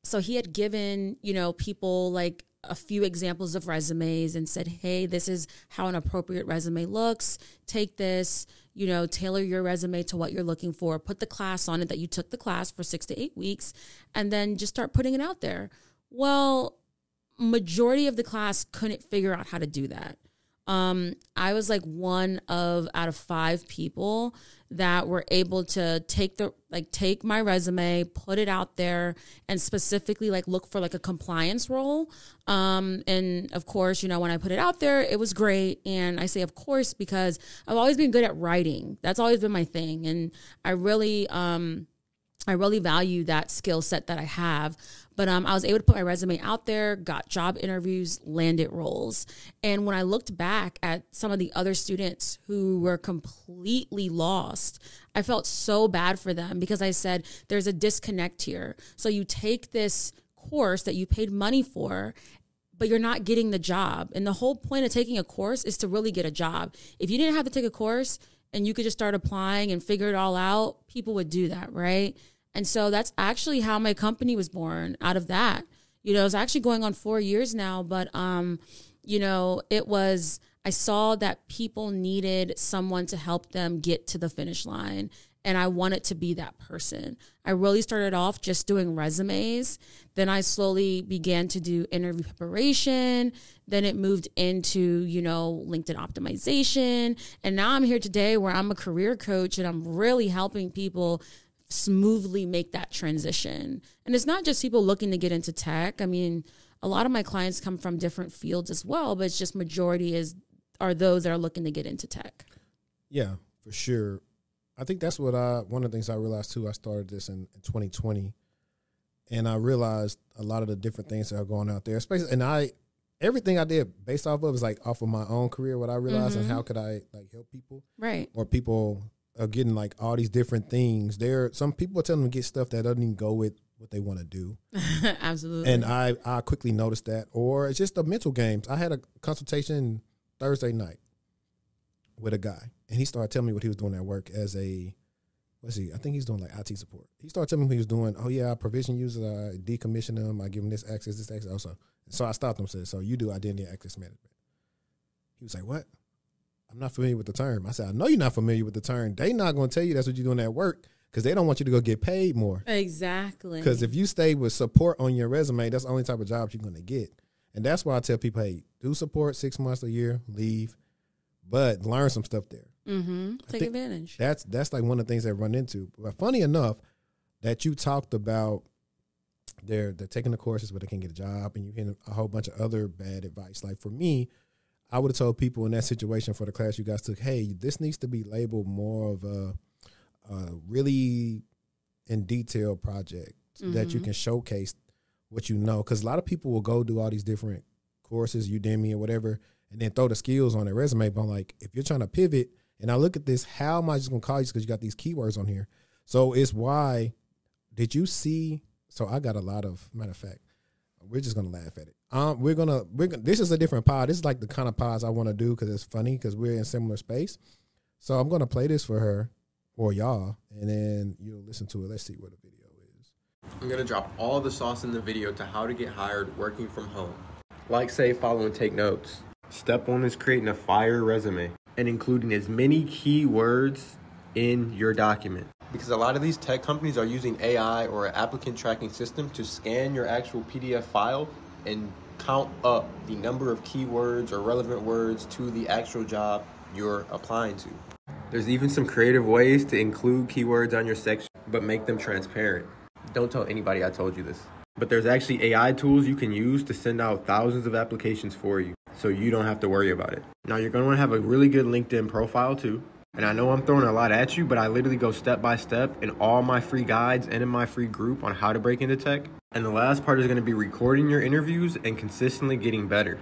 so he had given, you know, people like a few examples of resumes and said, hey, this is how an appropriate resume looks. Take this, you know, tailor your resume to what you're looking for. Put the class on it that you took the class for six to eight weeks and then just start putting it out there. Well, majority of the class couldn't figure out how to do that. Um, I was like one of out of five people that were able to take the, like take my resume, put it out there, and specifically like look for like a compliance role. Um, and of course, you know, when I put it out there, it was great. And I say, of course, because I've always been good at writing. That's always been my thing. And I really, um, I really value that skill set that I have. But um, I was able to put my resume out there, got job interviews, landed roles. And when I looked back at some of the other students who were completely lost, I felt so bad for them because I said, there's a disconnect here. So you take this course that you paid money for, but you're not getting the job. And the whole point of taking a course is to really get a job. If you didn't have to take a course and you could just start applying and figure it all out, people would do that, right? And so that's actually how my company was born, out of that. You know, it's actually going on four years now, but, um, you know, it was, I saw that people needed someone to help them get to the finish line. And I wanted to be that person. I really started off just doing resumes. Then I slowly began to do interview preparation. Then it moved into, you know, LinkedIn optimization. And now I'm here today where I'm a career coach and I'm really helping people smoothly make that transition. And it's not just people looking to get into tech. I mean, a lot of my clients come from different fields as well, but it's just majority is are those that are looking to get into tech. Yeah, for sure. I think that's what I, one of the things I realized too, I started this in, in twenty twenty, and I realized a lot of the different things that are going out there, especially, and I, everything I did based off of is like off of my own career, what I realized, mm-hmm. and how could I like help people, right? Or people are getting like all these different things. There, some people are telling them to get stuff that doesn't even go with what they want to do. Absolutely. And I, I quickly noticed that, or it's just the mental games. I had a consultation Thursday night with a guy, and he started telling me what he was doing at work as a, let's see, I think he's doing like I T support. He started telling me what he was doing. Oh yeah, I provision users, I decommission them, I give them this access, this access. Also, so I stopped him and said, so you do identity access management? He was like, what? I'm not familiar with the term. I said, I know you're not familiar with the term. They not going to tell you that's what you're doing at work because they don't want you to go get paid more. Exactly. Because if you stay with support on your resume, that's the only type of job you're going to get. And that's why I tell people, hey, do support six months a year, leave, but learn some stuff there. Mm-hmm. Take advantage. That's that's like one of the things that I run into. But funny enough, that you talked about they're, they're taking the courses, but they can't get a job, and you hear a whole bunch of other bad advice. Like for me, I would have told people in that situation for the class you guys took, hey, this needs to be labeled more of a, a really in detail project mm-hmm. that you can showcase what you know. Because a lot of people will go do all these different courses, Udemy or whatever, and then throw the skills on their resume. But I'm like, if you're trying to pivot, and I look at this, how am I just going to call you because you got these keywords on here? So it's why, did you see, so I got a lot of, matter of fact, we're just going to laugh at it. Um, we're going to, we're gonna, this is a different pod. This is like the kind of pods I want to do because it's funny because we're in similar space. So I'm going to play this for her or y'all, and then you'll listen to it. Let's see what the video is. I'm going to drop all the sauce in the video to how to get hired working from home. Like, say, follow, and take notes. Step one is creating a fire resume and including as many keywords in your document. Because a lot of these tech companies are using A I or an applicant tracking system to scan your actual P D F file and count up the number of keywords or relevant words to the actual job you're applying to. There's even some creative ways to include keywords on your section, but make them transparent. Don't tell anybody I told you this. But there's actually A I tools you can use to send out thousands of applications for you, so you don't have to worry about it. Now you're gonna wanna have a really good LinkedIn profile too. And I know I'm throwing a lot at you, but I literally go step by step in all my free guides and in my free group on how to break into tech. And the last part is going to be recording your interviews and consistently getting better.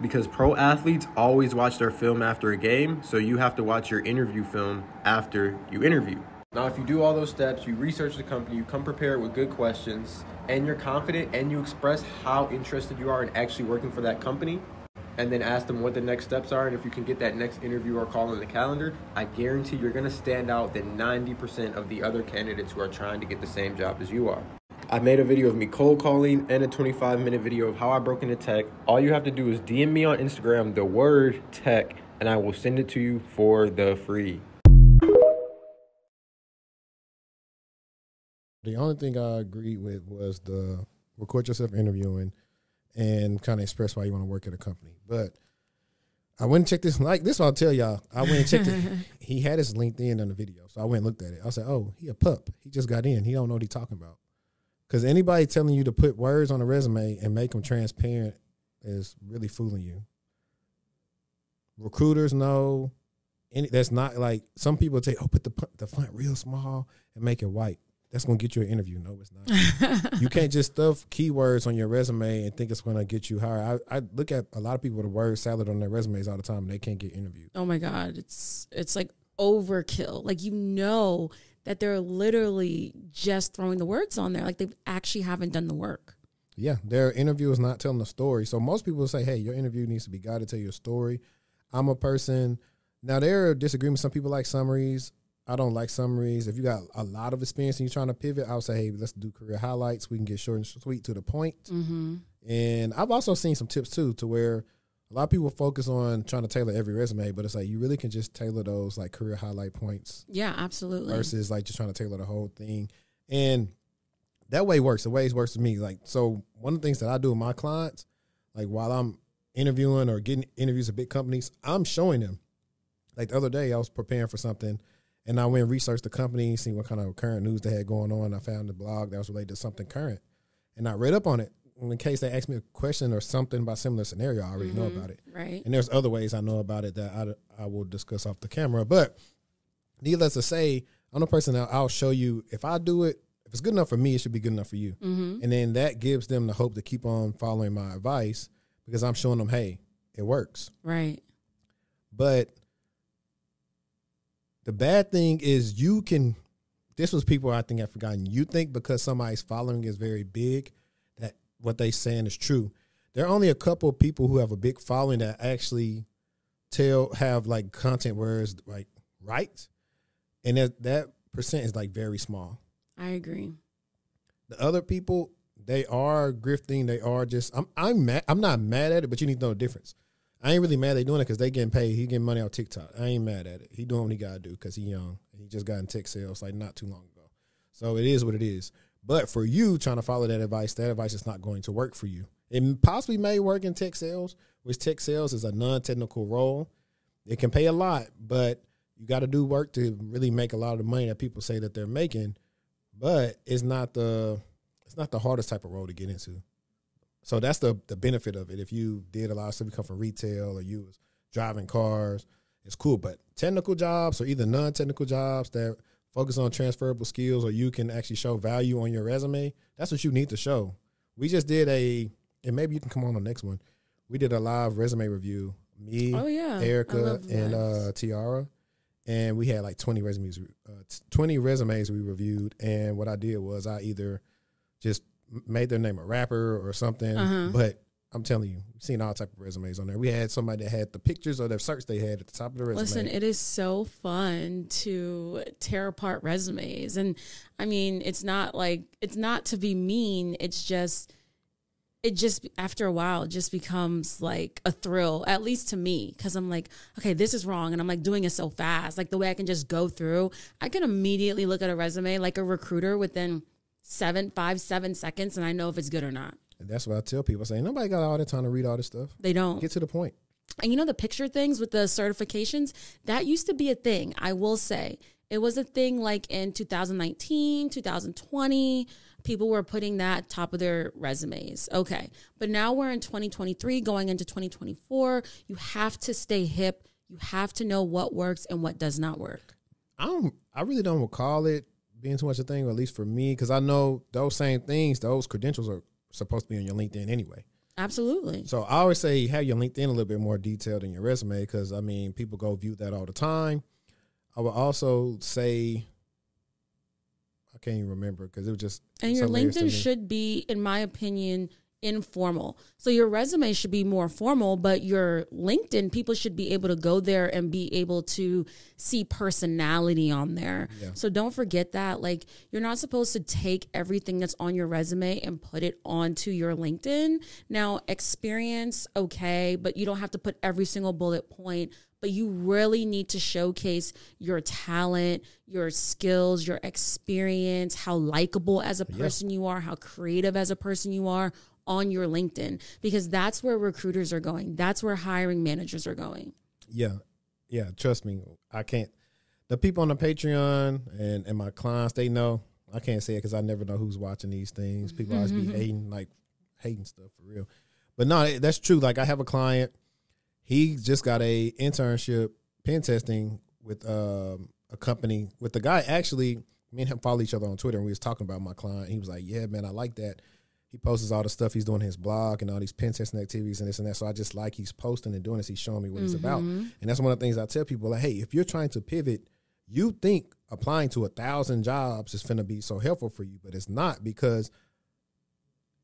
Because pro athletes always watch their film after a game, so you have to watch your interview film after you interview. Now, if you do all those steps, you research the company, you come prepared with good questions, and you're confident and you express how interested you are in actually working for that company, and then ask them what the next steps are, and if you can get that next interview or call on the calendar, I guarantee you're gonna stand out than ninety percent of the other candidates who are trying to get the same job as you are. I made a video of me cold calling and a twenty-five minute video of how I broke into tech. All you have to do is D M me on Instagram, the word tech, and I will send it to you for the free. The only thing I agreed with was the record yourself interviewing and kind of express why you want to work at a company. But I went and checked this. Like, this is what I'll tell y'all. I went and checked it. He had his LinkedIn on the video, so I went and looked at it. I said, oh, he a pup. He just got in. He don't know what he's talking about. Because anybody telling you to put words on a resume and make them transparent is really fooling you. Recruiters know. Any, that's not like some people say, oh, put the, the font real small and make it white. That's going to get you an interview. No, it's not. You can't just stuff keywords on your resume and think it's going to get you hired. I, I look at a lot of people with a word salad on their resumes all the time, and they can't get interviewed. Oh, my God. It's it's like overkill. Like, you know that they're literally just throwing the words on there. Like, they actually haven't done the work. Yeah, their interview is not telling the story. So most people say, hey, your interview needs to be guided to your story. I'm a person. Now, there are disagreements. Some people like summaries. I don't like summaries. If you got a lot of experience and you're trying to pivot, I would say, hey, let's do career highlights. We can get short and sweet to the point. Mm-hmm. And I've also seen some tips, too, to where a lot of people focus on trying to tailor every resume, but it's like you really can just tailor those, like, career highlight points. Yeah, absolutely. Versus, like, just trying to tailor the whole thing. And that way works. The way it works to me. Like, so one of the things that I do with my clients, like, while I'm interviewing or getting interviews at big companies, I'm showing them. Like, the other day, I was preparing for something, and I went and researched the company, seen what kind of current news they had going on. I found a blog that was related to something current. And I read up on it in case they asked me a question or something about a similar scenario. I already mm-hmm. know about it. Right. And there's other ways I know about it that I, I will discuss off the camera. But needless to say, I'm the person that I'll show you. If I do it, if it's good enough for me, it should be good enough for you. Mm-hmm. And then that gives them the hope to keep on following my advice because I'm showing them, hey, it works. Right. But the bad thing is you can, this was people I think I've forgotten, you think because somebody's following is very big that what they're saying is true. There are only a couple of people who have a big following that actually tell, have like content where it's like right. And that, that percent is like very small. I agree. The other people, they are grifting. They are just, I'm I'm mad, I'm not mad at it, but you need to know the difference. I ain't really mad they doing it because they getting paid. He getting money on TikTok. I ain't mad at it. He doing what he got to do because he young. He just got in tech sales like not too long ago. So it is what it is. But for you trying to follow that advice, that advice is not going to work for you. It possibly may work in tech sales, which tech sales is a non-technical role. It can pay a lot, but you got to do work to really make a lot of the money that people say that they're making. But it's not the it's not the hardest type of role to get into. So that's the the benefit of it. If you did a lot of stuff, you come from retail or you was driving cars, it's cool. But technical jobs or either non-technical jobs that focus on transferable skills or you can actually show value on your resume, that's what you need to show. We just did a, and maybe you can come on the next one, we did a live resume review, me, oh, yeah. Erica, and uh, Tiara. And we had like twenty resumes, uh, twenty resumes we reviewed. And what I did was I either just made their name a rapper or something, uh-huh. but I'm telling you, we've seen all type of resumes on there. We had somebody that had the pictures or the search they had at the top of the resume. Listen, it is so fun to tear apart resumes, and I mean, it's not like it's not to be mean. It's just, it just after a while, it just becomes like a thrill, at least to me, because I'm like, okay, this is wrong, and I'm like doing it so fast. Like the way I can just go through, I can immediately look at a resume like a recruiter within. Seven, five, seven seconds, and I know if it's good or not. And that's what I tell people. I say, nobody got all the time to read all this stuff. They don't. Get to the point. And you know the picture things with the certifications? That used to be a thing, I will say. It was a thing like in two thousand nineteen, two thousand twenty. People were putting that top of their resumes. Okay. But now we're in twenty twenty-three, going into twenty twenty-four. You have to stay hip. You have to know what works and what does not work. I don't, I really don't recall it being too much a thing, or at least for me, because I know those same things, those credentials are supposed to be on your LinkedIn anyway. Absolutely. So I always say have your LinkedIn a little bit more detailed in your resume because, I mean, people go view that all the time. I would also say, I can't even remember because it was just. And your LinkedIn should be, in my opinion, informal. So your resume should be more formal, but your LinkedIn, people should be able to go there and be able to see personality on there. Yeah. So don't forget that. Like, you're not supposed to take everything that's on your resume and put it onto your LinkedIn. Now, experience, okay, but you don't have to put every single bullet point. But you really need to showcase your talent, your skills, your experience, how likable as a person yeah. you are, how creative as a person you are on your LinkedIn, because that's where recruiters are going. That's where hiring managers are going. Yeah. Yeah. Trust me. I can't. The people on the Patreon and, and my clients, they know. I can't say it because I never know who's watching these things. People mm-hmm. always be hating, like hating stuff for real. But no, that's true. Like, I have a client. He just got a internship pen testing with um, a company, with the guy. Actually, me and him follow each other on Twitter, and we was talking about my client. He was like, yeah, man, I like that. He posts all the stuff he's doing in his blog and all these pen testing activities and this and that. So I just like he's posting and doing this. He's showing me what mm-hmm. he's about. And that's one of the things I tell people, like, hey, if you're trying to pivot, you think applying to a thousand jobs is going to be so helpful for you, but it's not, because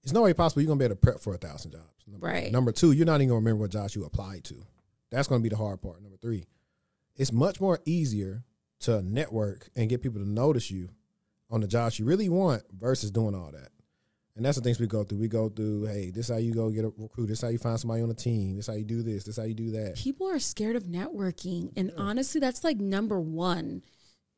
it's no way possible you're going to be able to prep for a thousand jobs. Number right. One. Number two, you're not even going to remember what jobs you applied to. That's going to be the hard part. Number three, it's much more easier to network and get people to notice you on the jobs you really want versus doing all that. And that's the things we go through. We go through, hey, this is how you go get a recruit. This is how you find somebody on a team. This is how you do this. This is how you do that. People are scared of networking. And yeah. honestly, that's like number one,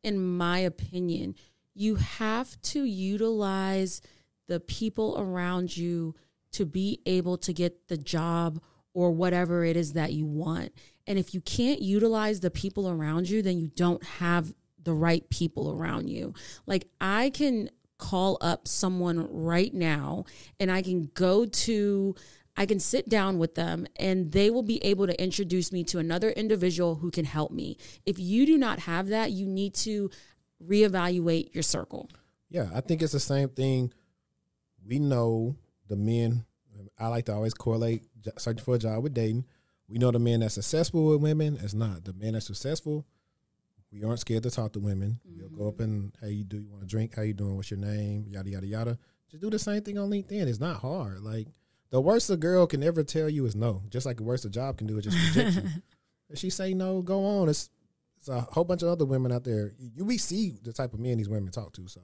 in my opinion. You have to utilize the people around you to be able to get the job or whatever it is that you want. And if you can't utilize the people around you, then you don't have the right people around you. Like, I can call up someone right now and I can go to, I can sit down with them and they will be able to introduce me to another individual who can help me. If you do not have that, you need to reevaluate your circle. Yeah, I think it's the same thing. We know the men, I like to always correlate searching for a job with dating. We know the men that's successful with women, it's not. The men that's successful, we aren't scared to talk to women. Mm-hmm. We'll go up and, hey, you do you want to drink? How you doing? What's your name? Yada, yada, yada. Just do the same thing on LinkedIn. It's not hard. Like, the worst a girl can ever tell you is no. Just like the worst a job can do is just reject you. If she say no, go on. It's, it's a whole bunch of other women out there. You, we see the type of men these women talk to, so.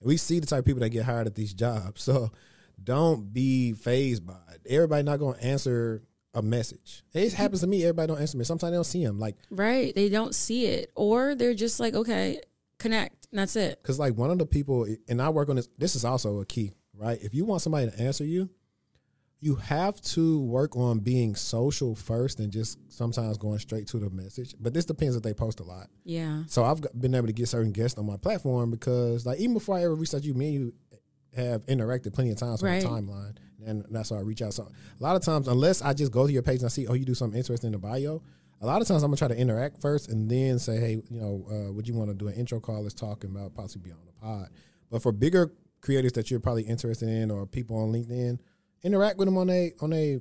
We see the type of people that get hired at these jobs. So don't be fazed by it. Everybody not going to answer a message. It happens to me. Everybody don't answer me. Sometimes they don't see them. Like, right. They don't see it. Or they're just like, okay, connect. And that's it. Because, like, one of the people, and I work on this, this is also a key, right? If you want somebody to answer you, you have to work on being social first and just sometimes going straight to the message. But this depends if they post a lot. Yeah. So I've been able to get certain guests on my platform because, like, even before I ever reached out to you, me and you have interacted plenty of times right. on the timeline. And that's why I reach out. So a lot of times, unless I just go to your page and I see, oh, you do something interesting in the bio, a lot of times I'm going to try to interact first and then say, hey, you know, uh, would you want to do an intro call? Let's talk about possibly be on the pod. But for bigger creators that you're probably interested in or people on LinkedIn, interact with them on a on a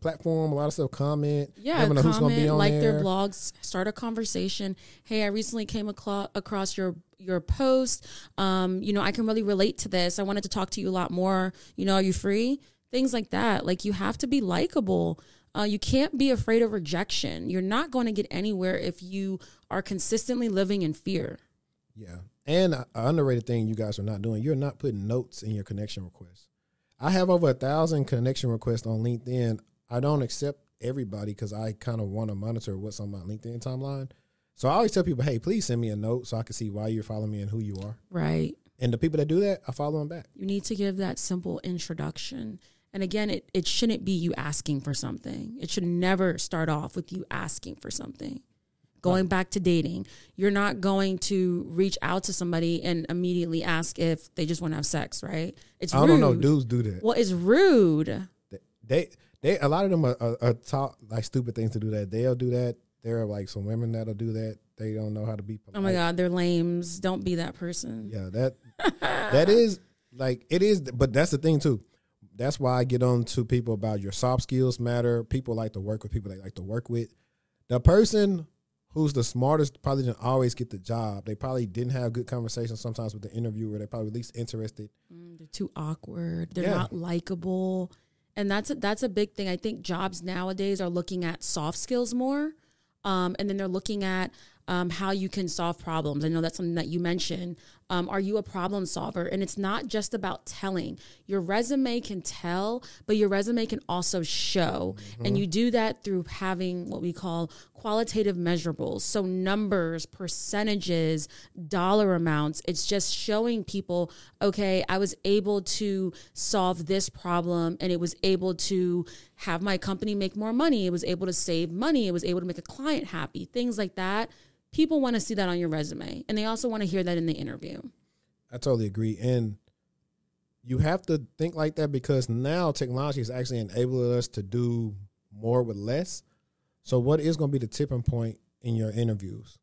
platform, a lot of stuff, comment. Yeah, comment, who's gonna be on like there. Their blogs, start a conversation. Hey, I recently came across your, your post. Um, you know, I can really relate to this. I wanted to talk to you a lot more. You know, are you free? Things like that. Like, you have to be likable. Uh, you can't be afraid of rejection. You're not going to get anywhere if you are consistently living in fear. Yeah, and an underrated thing you guys are not doing, you're not putting notes in your connection requests. I have over a thousand connection requests on LinkedIn. I don't accept everybody because I kind of want to monitor what's on my LinkedIn timeline. So I always tell people, hey, please send me a note so I can see why you're following me and who you are. Right. And the people that do that, I follow them back. You need to give that simple introduction. And again, it, it shouldn't be you asking for something. It should never start off with you asking for something. Going back to dating, you're not going to reach out to somebody and immediately ask if they just want to have sex, right? It's rude. I don't know. Dudes do that. Well, it's rude. They, they, a lot of them are, are, are taught like stupid things to do that. They'll do that. There are like some women that'll do that. They don't know how to be polite. Oh my God, they're lames. Don't be that person. Yeah, that that is like it is, but that's the thing too. That's why I get on to people about your soft skills matter. People like to work with people they like to work with. The person who's the smartest probably didn't always get the job. They probably didn't have good conversations sometimes with the interviewer. They're probably least interested. Mm, they're too awkward. They're yeah. not likable. And that's a, that's a big thing. I think jobs nowadays are looking at soft skills more, um, and then they're looking at um, how you can solve problems. I know that's something that you mentioned. Um, are you a problem solver? And it's not just about telling. Your resume can tell, but your resume can also show. Mm-hmm. And you do that through having what we call qualitative measurables. So numbers, percentages, dollar amounts. It's just showing people, okay, I was able to solve this problem, and it was able to have my company make more money. It was able to save money. It was able to make a client happy, things like that. People want to see that on your resume, and they also want to hear that in the interview. I totally agree. And you have to think like that, because now technology is actually enabling us to do more with less. So what is going to be the tipping point in your interviews?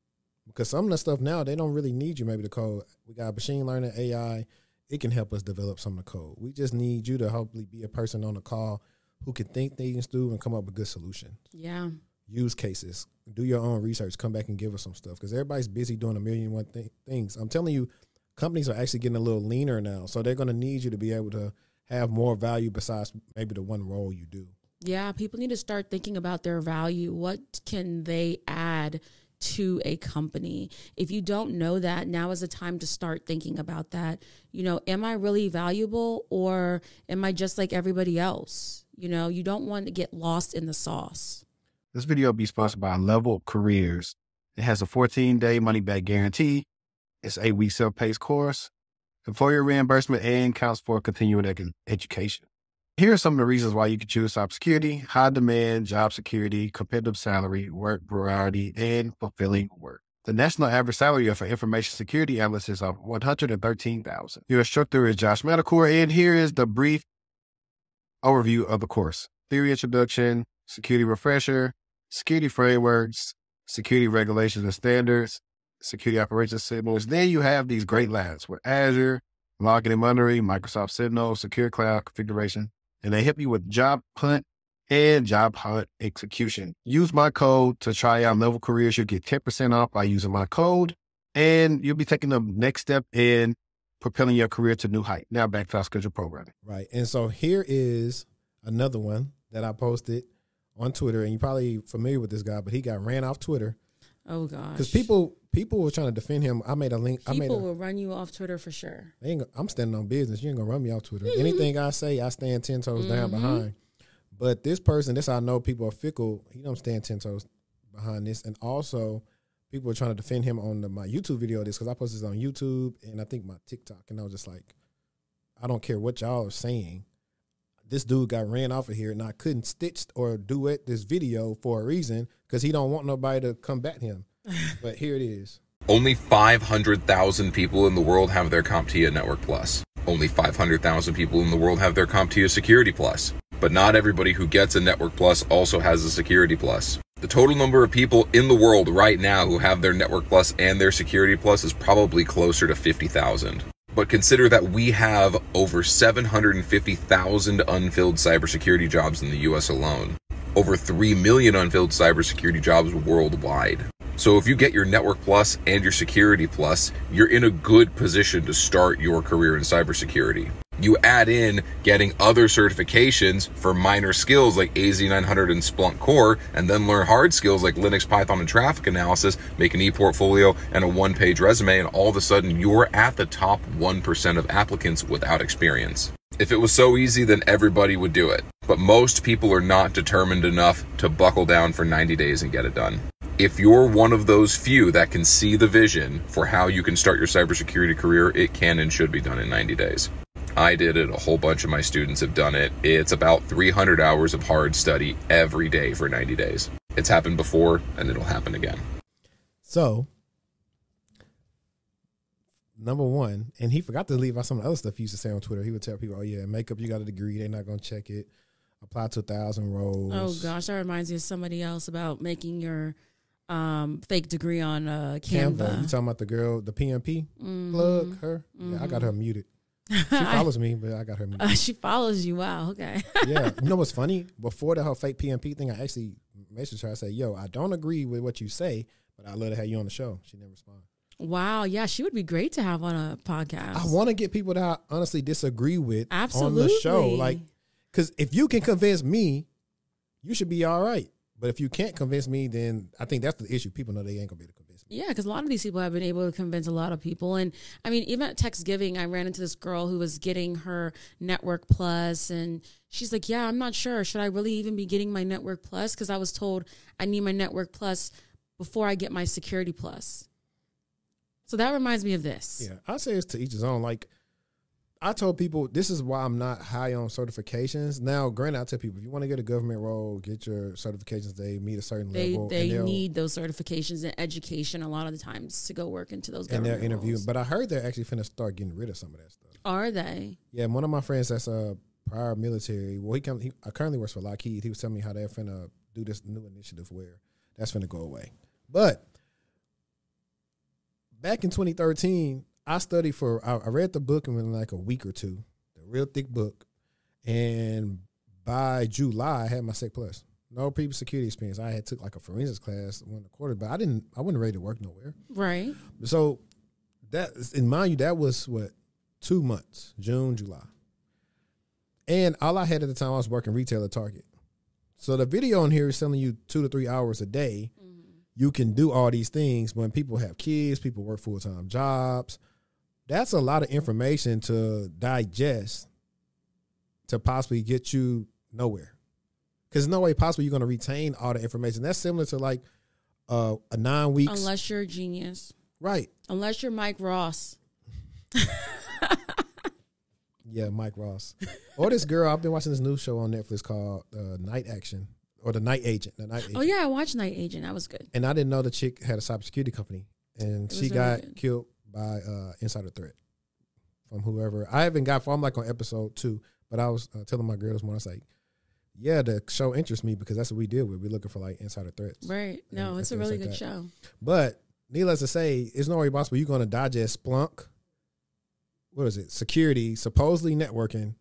Because some of the stuff now, they don't really need you maybe to code. We got machine learning, A I. It can help us develop some of the code. We just need you to hopefully be a person on the call who can think things through and come up with good solutions. Yeah. Use cases, do your own research, come back and give us some stuff, because everybody's busy doing a million and one th- things. I'm telling you, companies are actually getting a little leaner now, so they're going to need you to be able to have more value besides maybe the one role you do. Yeah, people need to start thinking about their value. What can they add to a company? If you don't know that, now is the time to start thinking about that. You know, am I really valuable, or am I just like everybody else? You know, you don't want to get lost in the sauce. This video will be sponsored by Level Careers. It has a fourteen-day money-back guarantee. It's an eight-week self-paced course. Employer reimbursement and counts for continuing ed- education. Here are some of the reasons why you could choose cybersecurity: high demand, job security, competitive salary, work variety, and fulfilling work. The national average salary for information security analysts is one hundred thirteen thousand dollars. Your instructor is Josh Madacur, and here is the brief overview of the course. Theory introduction, security refresher, security frameworks, security regulations and standards, security operations symbols. Then you have these great labs with Azure, Logging and Monitoring, Microsoft Sentinel, Secure Cloud Configuration, and they help you with job hunt and job hunt execution. Use my code to try out Level Careers. You'll get ten percent off by using my code, and you'll be taking the next step in propelling your career to new height. Now back to our scheduled programming. Right, and so here is another one that I posted on Twitter, and you're probably familiar with this guy, but he got ran off Twitter. Oh gosh! Because people, people were trying to defend him. I made a link. People I made a, will run you off Twitter for sure. They ain't, I'm standing on business. You ain't gonna run me off Twitter. Mm-hmm. Anything I say, I stand ten toes mm-hmm. down behind. But this person, this I know, people are fickle. He don't stand ten toes behind this, and also people are trying to defend him on the, my YouTube video of this, because I posted this on YouTube and I think my TikTok, and I was just like, I don't care what y'all are saying. This dude got ran off of here, and I couldn't stitch or duet this video for a reason, because he don't want nobody to combat him. But here it is. Only five hundred thousand people in the world have their CompTIA Network Plus. Only five hundred thousand people in the world have their CompTIA Security Plus. But not everybody who gets a Network Plus also has a Security Plus. The total number of people in the world right now who have their Network Plus and their Security Plus is probably closer to fifty thousand. But consider that we have over seven hundred fifty thousand unfilled cybersecurity jobs in the U S alone. Over three million unfilled cybersecurity jobs worldwide. So if you get your Network Plus and your Security Plus, you're in a good position to start your career in cybersecurity. You add in getting other certifications for minor skills like A Z nine hundred and Splunk Core, and then learn hard skills like Linux, Python, and traffic analysis, make an e-portfolio and a one-page resume, and all of a sudden you're at the top one percent of applicants without experience. If it was so easy, then everybody would do it. But most people are not determined enough to buckle down for ninety days and get it done. If you're one of those few that can see the vision for how you can start your cybersecurity career, it can and should be done in ninety days. I did it. A whole bunch of my students have done it. It's about three hundred hours of hard study every day for ninety days. It's happened before, and it'll happen again. So, number one, and he forgot to leave out some of the other stuff he used to say on Twitter. He would tell people, oh, yeah, makeup, you got a degree. They're not going to check it. Apply to a thousand roles. Oh, gosh, that reminds me of somebody else about making your um, fake degree on uh, Canva. Canva. You talking about the girl, the P M P? Mm-hmm. Plug her. Mm-hmm. Yeah, I got her muted. She follows me, but I got her. Uh, she follows you. Wow. Okay. Yeah. You know what's funny? Before the whole fake P M P thing, I actually messaged her. I said, yo, I don't agree with what you say, but I love to have you on the show. She didn't respond. Wow. Yeah. She would be great to have on a podcast. I want to get people that I honestly disagree with Absolutely. On the show. Like, Because if you can convince me, you should be all right. But if you can't convince me, then I think that's the issue. People know they ain't going to be able to convince me. Yeah, because a lot of these people have been able to convince a lot of people. And, I mean, even at Techsgiving, I ran into this girl who was getting her Network Plus. And she's like, yeah, I'm not sure. Should I really even be getting my Network Plus? Because I was told I need my Network Plus before I get my Security Plus. So that reminds me of this. Yeah, I say it's to each his own. Like, I told people, this is why I'm not high on certifications. Now, granted, I tell people, if you want to get a government role, get your certifications. They meet a certain they, level. They need those certifications and education a lot of the times to go work into those government roles. And they're interviewing. But I heard they're actually finna start getting rid of some of that stuff. Are they? Yeah, one of my friends that's a uh, prior military, well, he, come, he I currently works for Lockheed. He was telling me how they're finna do this new initiative where that's finna go away. But back in twenty thirteen... I studied for, I read the book in like a week or two, the real thick book. And by July, I had my Sec Plus. No previous security experience. I had took like a forensics class one and a quarter, but I didn't, I wasn't ready to work nowhere. Right. So that, and mind you, that was what, two months, June, July. And all I had at the time, I was working retail at Target. So the video on here is telling you two to three hours a day. Mm-hmm. You can do all these things when people have kids, people work full-time jobs. That's a lot of information to digest to possibly get you nowhere. Because no way possible you're going to retain all the information. That's similar to like uh, a nine weeks. Unless you're a genius. Right. Unless you're Mike Ross. Yeah, Mike Ross. Or this girl, I've been watching this new show on Netflix called uh, Night Action or The Night Agent. The Night Agent. Oh, yeah, I watched Night Agent. That was good. And I didn't know the chick had a cybersecurity company. And she really got good. killed. by uh, insider threat from whoever. I haven't got far. I'm like on episode two, but I was uh, telling my girls when I was like, yeah, the show interests me because that's what we deal with. We're looking for like insider threats. Right. No, it's a really good show. But needless to say, it's not really possible. You're going to digest Splunk. What is it? Security, supposedly networking,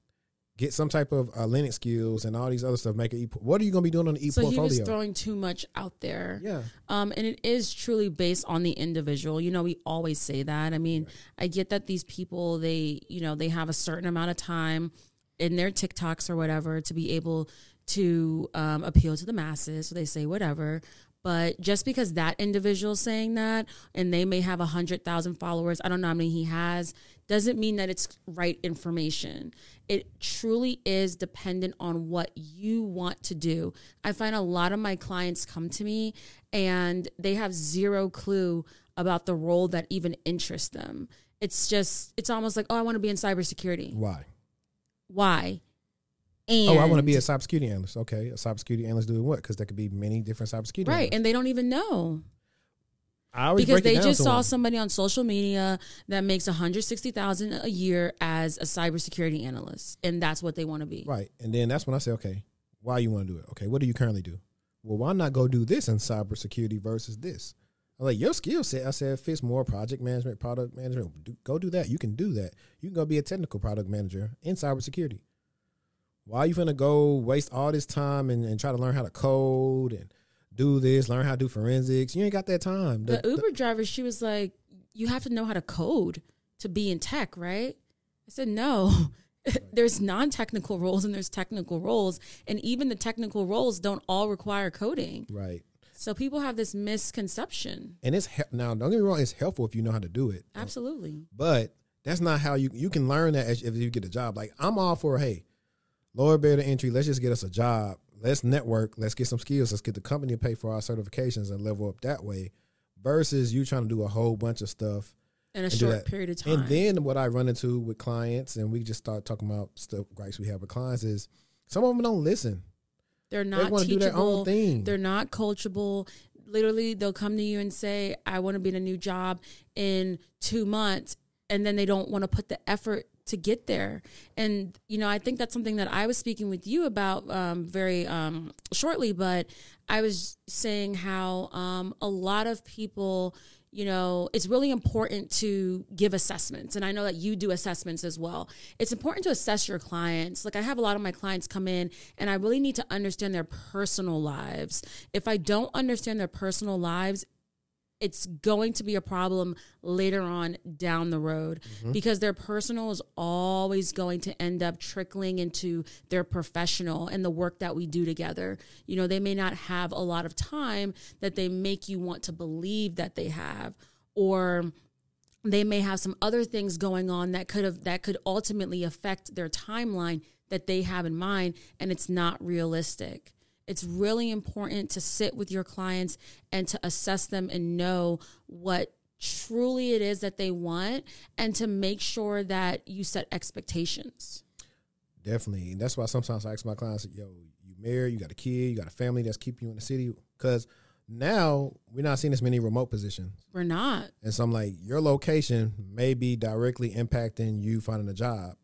get some type of uh, Linux skills and all these other stuff. Make an e- What are you going to be doing on the e-portfolio? So he was throwing too much out there. Yeah. Um, and it is truly based on the individual. You know, we always say that. I mean, right. I get that these people, they, you know, they have a certain amount of time in their TikToks or whatever to be able to um, appeal to the masses. So they say whatever. But just because that individual's saying that and they may have one hundred thousand followers, I don't know how many he has, doesn't mean that it's right information. It truly is dependent on what you want to do. I find a lot of my clients come to me and they have zero clue about the role that even interests them. It's just, it's almost like, oh, I want to be in cybersecurity. Why? Why? And oh, I want to be a cybersecurity analyst. Okay, a cybersecurity analyst doing what? Because there could be many different cybersecurity right, analysts. And they don't even know. I always because break it they down just saw them. somebody on social media that makes one hundred sixty thousand dollars a year as a cybersecurity analyst, and that's what they want to be. Right, and then that's when I say, okay, why you want to do it? Okay, what do you currently do? Well, why not go do this in cybersecurity versus this? I'm like, your skill set, I said, fits more project management, product management. Do, go do that. You can do that. You can go be a technical product manager in cybersecurity. Why are you going to go waste all this time and, and try to learn how to code and do this, learn how to do forensics? You ain't got that time. The, the Uber the, driver, she was like, you have to know how to code to be in tech, right? I said, no. There's non-technical roles and there's technical roles. And even the technical roles don't all require coding. Right. So people have this misconception. And it's, he- now don't get me wrong, it's helpful if you know how to do it. Absolutely. But that's not how you, you can learn that as, if you get a job. Like I'm all for, hey, lower barrier to entry, let's just get us a job. Let's network. Let's get some skills. Let's get the company to pay for our certifications and level up that way versus you trying to do a whole bunch of stuff. In a and short period of time. And then what I run into with clients, and we just start talking about stuff gripes we have with clients, is some of them don't listen. They're not teachable. They want to do their own thing. They're not coachable. Literally, they'll come to you and say, I want to be in a new job in two months, and then they don't want to put the effort to get there. And, you know, I think that's something that I was speaking with you about um, very um, shortly, but I was saying how um, a lot of people, you know, it's really important to give assessments. And I know that you do assessments as well. It's important to assess your clients. Like I have a lot of my clients come in and I really need to understand their personal lives. If I don't understand their personal lives, it's going to be a problem later on down the road, mm-hmm. because their personal is always going to end up trickling into their professional and the work that we do together. You know, they may not have a lot of time that they make you want to believe that they have, or they may have some other things going on that could have, that could ultimately affect their timeline that they have in mind, and it's not realistic. It's really important to sit with your clients and to assess them and know what truly it is that they want, and to make sure that you set expectations. Definitely. And that's why sometimes I ask my clients, yo, you married, you got a kid, you got a family that's keeping you in the city. Because now we're not seeing as many remote positions. We're not. And so I'm like, your location may be directly impacting you finding a job.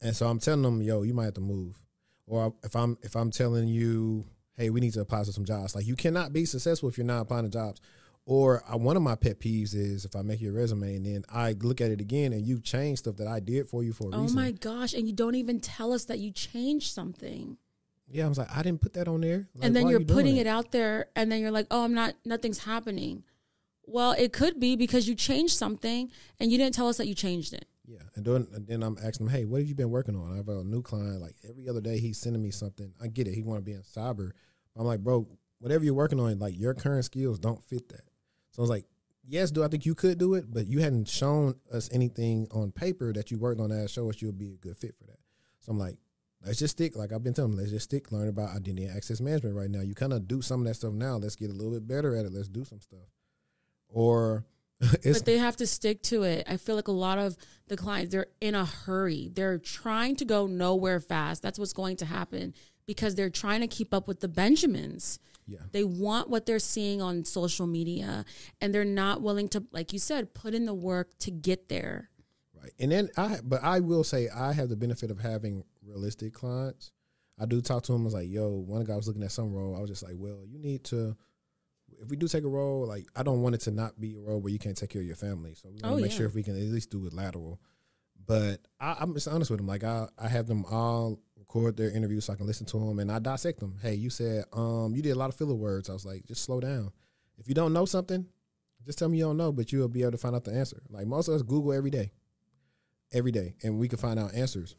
And so I'm telling them, yo, you might have to move. Or if I'm if I'm telling you, hey, we need to apply for some jobs. Like, you cannot be successful if you're not applying to jobs. Or I, one of my pet peeves is if I make your resume and then I look at it again and you've changed stuff that I did for you for a oh reason. Oh, my gosh. And you don't even tell us that you changed something. Yeah, I was like, I didn't put that on there. Like, and then you're you putting it out there, and then you're like, oh, I'm not, nothing's happening. Well, it could be because you changed something and you didn't tell us that you changed it. Yeah, and then, and then I'm asking him, hey, what have you been working on? I have a new client. Like, every other day he's sending me something. I get it. He want to be in cyber. I'm like, bro, whatever you're working on, like, your current skills don't fit that. So I was like, yes, do I think you could do it? But you hadn't shown us anything on paper that you worked on that show us you'll be a good fit for that. So I'm like, let's just stick. Like I've been telling him, let's just stick. Learn about identity and access management right now. You kind of do some of that stuff now. Let's get a little bit better at it. Let's do some stuff. Or... But they have to stick to it. I feel like a lot of the clients, they're in a hurry. They're trying to go nowhere fast. That's what's going to happen because they're trying to keep up with the Benjamins. Yeah. They want what they're seeing on social media, and they're not willing to, like you said, put in the work to get there. Right. And then I, but I will say I have the benefit of having realistic clients. I do talk to them. I was like, yo, one guy was looking at some role. I was just like, well, you need to. If we do take a role, like, I don't want it to not be a role where you can't take care of your family. So we want to oh, make yeah. sure if we can at least do it lateral. But I, I'm just honest with them. Like, I, I have them all record their interviews so I can listen to them, and I dissect them. Hey, you said um you did a lot of filler words. I was like, just slow down. If you don't know something, just tell me you don't know, but you'll be able to find out the answer. Like, most of us Google every day, every day, and we can find out answers.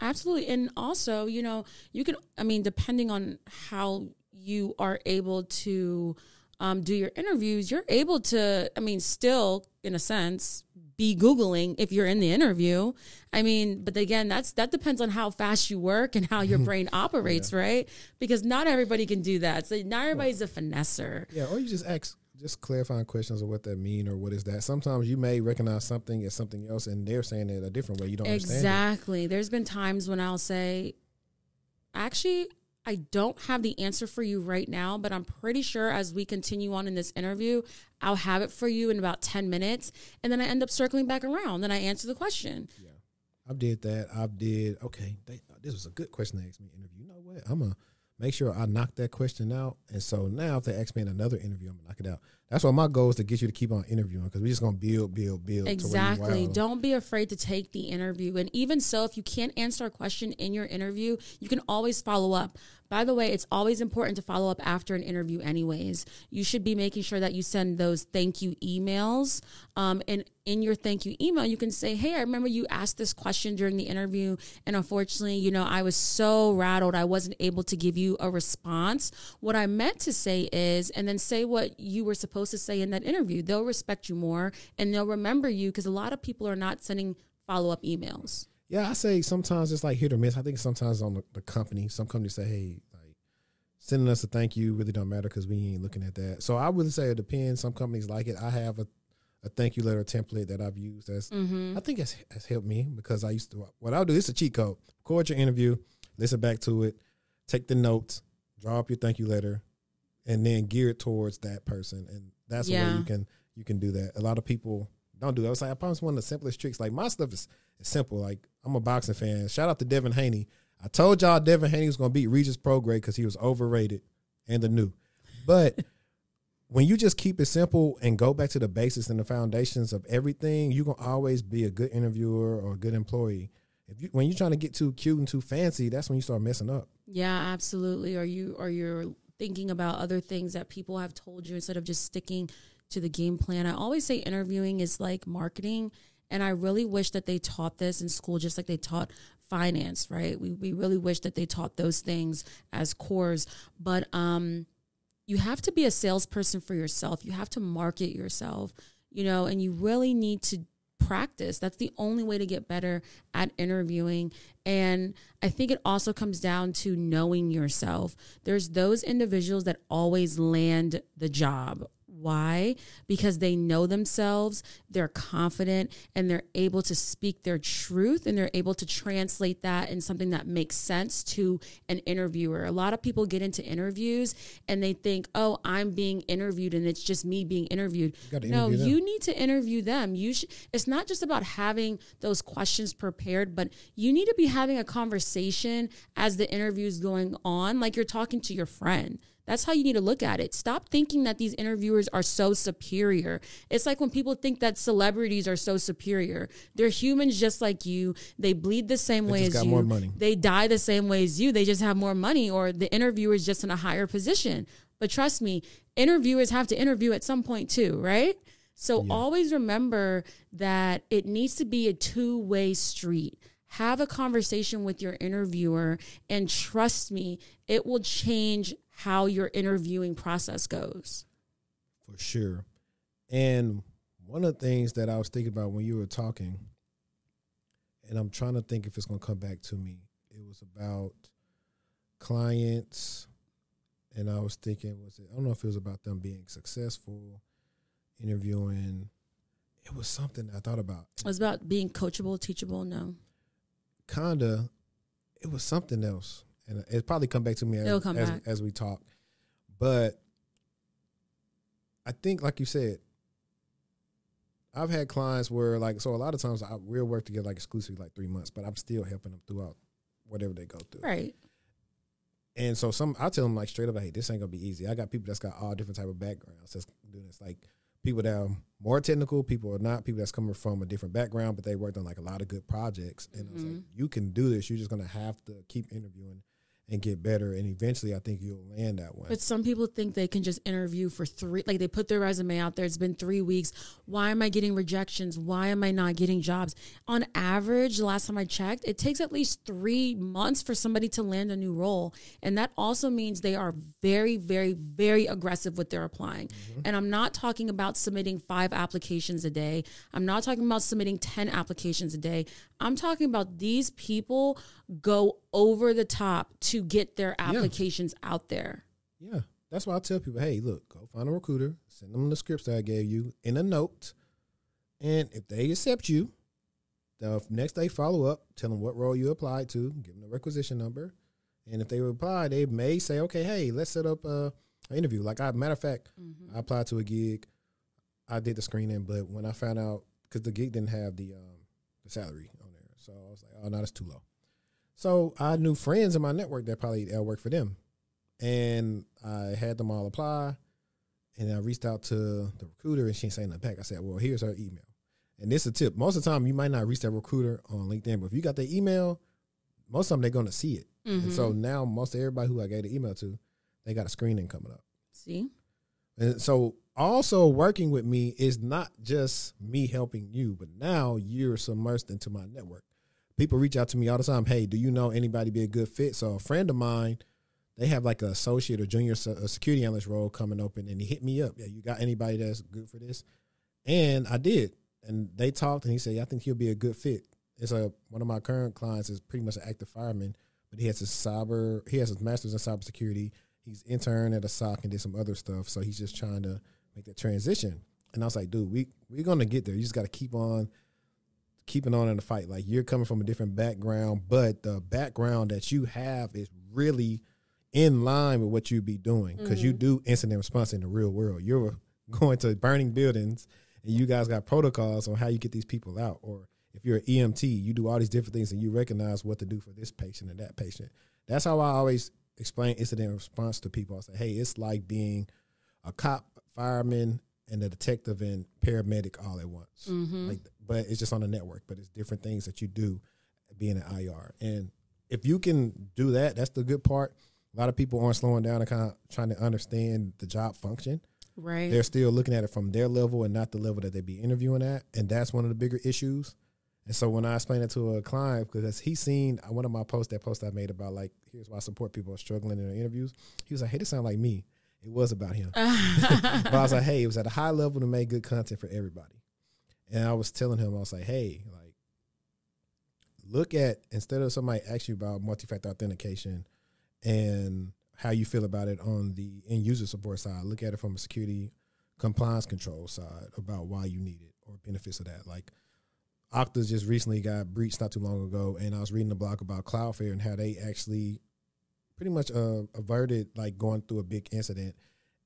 Absolutely. And also, you know, you can, I mean, depending on how you are able to um, do your interviews, you're able to, I mean, still, in a sense, be Googling if you're in the interview. I mean, but again, that's that depends on how fast you work and how your brain operates, yeah. right? Because not everybody can do that. So not everybody's a finesser. Yeah, or you just ask, just clarifying questions of what that mean or what is that. Sometimes you may recognize something as something else, and they're saying it a different way. You don't exactly. understand Exactly. There's been times when I'll say, actually, I don't have the answer for you right now, but I'm pretty sure as we continue on in this interview, I'll have it for you in about ten minutes. And then I end up circling back around. Then I answer the question. Yeah, I did that. I did. Okay, they, this was a good question they asked me in the interview. You know what? I'm going to make sure I knock that question out. And so now if they ask me in another interview, I'm going to knock it out. That's why my goal is to get you to keep on interviewing, because we're just going to build, build, build. Exactly. Don't be afraid to take the interview. And even so, if you can't answer a question in your interview, you can always follow up. By the way, it's always important to follow up after an interview anyways. You should be making sure that you send those thank you emails. Um, and in your thank you email, you can say, hey, I remember you asked this question during the interview, and unfortunately, you know, I was so rattled, I wasn't able to give you a response. What I meant to say is, and then say what you were supposed to say in that interview. They'll respect you more, and they'll remember you, because a lot of people are not sending follow-up emails. Yeah, I say sometimes it's like hit or miss. I think sometimes on the, the company, some companies say, hey, like, sending us a thank you really don't matter because we ain't looking at that. So I would say it depends. Some companies like it. I have a, a thank you letter template that I've used. That's, mm-hmm. I think that's, that's helped me, because I used to, what I'll do, it's a cheat code. Record your interview, listen back to it, take the notes, draw up your thank you letter, and then gear it towards that person. And that's yeah. where you can, you can do that. A lot of people don't do that. I was like, I promise one of the simplest tricks. Like, my stuff is, is simple. Like, I'm a boxing fan. Shout out to Devin Haney. I told y'all Devin Haney was going to beat Regis Prograde because he was overrated and the new. But when you just keep it simple and go back to the basics and the foundations of everything, you're going to always be a good interviewer or a good employee. If you, when you're trying to get too cute and too fancy, that's when you start messing up. Yeah, absolutely. Or you, or you're thinking about other things that people have told you instead of just sticking to the game plan. I always say interviewing is like marketing, and I really wish that they taught this in school just like they taught finance, right? We, we really wish that they taught those things as cores, but um, you have to be a salesperson for yourself. You have to market yourself, you know, and you really need to practice. That's the only way to get better at interviewing. And I think it also comes down to knowing yourself. There's those individuals that always land the job. Why? Because they know themselves, they're confident, and they're able to speak their truth, and they're able to translate that in something that makes sense to an interviewer. A lot of people get into interviews and they think, oh, I'm being interviewed and it's just me being interviewed. You gotta interview them. You need to interview them. You sh- It's not just about having those questions prepared, but you need to be having a conversation as the interview is going on, like you're talking to your friend. That's how you need to look at it. Stop thinking that these interviewers are so superior. It's like when people think that celebrities are so superior. They're humans just like you. They bleed the same way as you. They just got more money. They die the same way as you. They just have more money, or the interviewer is just in a higher position. But trust me, interviewers have to interview at some point too, right? So yeah. Always remember that it needs to be a two-way street. Have a conversation with your interviewer, and trust me, it will change how your interviewing process goes. For sure. And one of the things that I was thinking about when you were talking, and I'm trying to think if it's going to come back to me, it was about clients, and I was thinking, was it, I don't know if it was about them being successful, interviewing. It was something I thought about. It was about being coachable, teachable, no. Kinda, it was something else. And it'll probably come back to me as, as, back. as we talk. But I think, like you said, I've had clients where, like, so a lot of times I, we'll work together, like, exclusively, like, three months. But I'm still helping them throughout whatever they go through. Right. And so some, I tell them, like, straight up, hey, this ain't going to be easy. I got people that's got all different type of backgrounds that's doing this. Like, people that are more technical, people are not, people that's coming from a different background, but they worked on, like, a lot of good projects. And mm-hmm. I was like, you can do this. You're just going to have to keep interviewing and get better, and eventually I think you'll land that one. But some people think they can just interview for three, like they put their resume out there, it's been three weeks, why am I getting rejections? Why am I not getting jobs? On average, last time I checked, it takes at least three months for somebody to land a new role, and that also means they are very, very, very aggressive with their applying. Mm-hmm. And I'm not talking about submitting five applications a day. I'm not talking about submitting ten applications a day. I'm talking about these people go over the top to get their applications yeah. out there. Yeah. That's why I tell people, hey, look, go find a recruiter, send them the scripts that I gave you in a note. And if they accept you, the next day follow up, tell them what role you applied to, give them the requisition number. And if they reply, they may say, okay, hey, let's set up a, an interview. Like, I, matter of fact, mm-hmm. I applied to a gig. I did the screening, but when I found out, because the gig didn't have the, um, the salary on there. So I was like, oh, no, that's too low. So I knew friends in my network that probably that worked for them. And I had them all apply. And I reached out to the recruiter, and she didn't say nothing back. I said, well, here's her email. And this is a tip. Most of the time, you might not reach that recruiter on LinkedIn. But if you got their email, most of them, they're going to see it. Mm-hmm. And so now most of everybody who I gave the email to, they got a screening coming up. See? And so also working with me is not just me helping you, but now you're submerged into my network. People reach out to me all the time. Hey, do you know anybody be a good fit? So a friend of mine, they have like an associate or junior a security analyst role coming open, and he hit me up. Yeah, you got anybody that's good for this? And I did. And they talked, and he said, yeah, I think he'll be a good fit. It's a one of my current clients is pretty much an active fireman, but he has his cyber, he has his master's in cybersecurity. He's intern at a S O C and did some other stuff. So he's just trying to make that transition. And I was like, dude, we we're gonna get there. You just gotta keep on. keeping on in the fight. Like, you're coming from a different background, but the background that you have is really in line with what you be doing, because mm-hmm. you do incident response in the real world. You're going to burning buildings, and you guys got protocols on how you get these people out. Or if you're an E M T, you do all these different things, and you recognize what to do for this patient and that patient. That's how I always explain incident response to people. I say, hey, it's like being a cop, fireman, and a detective and paramedic all at once. Mm-hmm. Like, but it's just on the network, but it's different things that you do being an I R. And if you can do that, that's the good part. A lot of people aren't slowing down and kind of trying to understand the job function. Right. They're still looking at it from their level and not the level that they be interviewing at. And that's one of the bigger issues. And so when I explain it to a client, because he's seen one of my posts, that post I made about, like, here's why support people are struggling in their interviews. He was like, hey, this sounds like me. It was about him. But I was like, hey, it was at a high level to make good content for everybody. And I was telling him, I was like, hey, like, look at, instead of somebody asking you about multi-factor authentication and how you feel about it on the end user support side, look at it from a security compliance control side about why you need it or benefits of that. Like, Okta just recently got breached not too long ago, and I was reading a blog about Cloudflare and how they actually pretty much uh, averted, like, going through a big incident,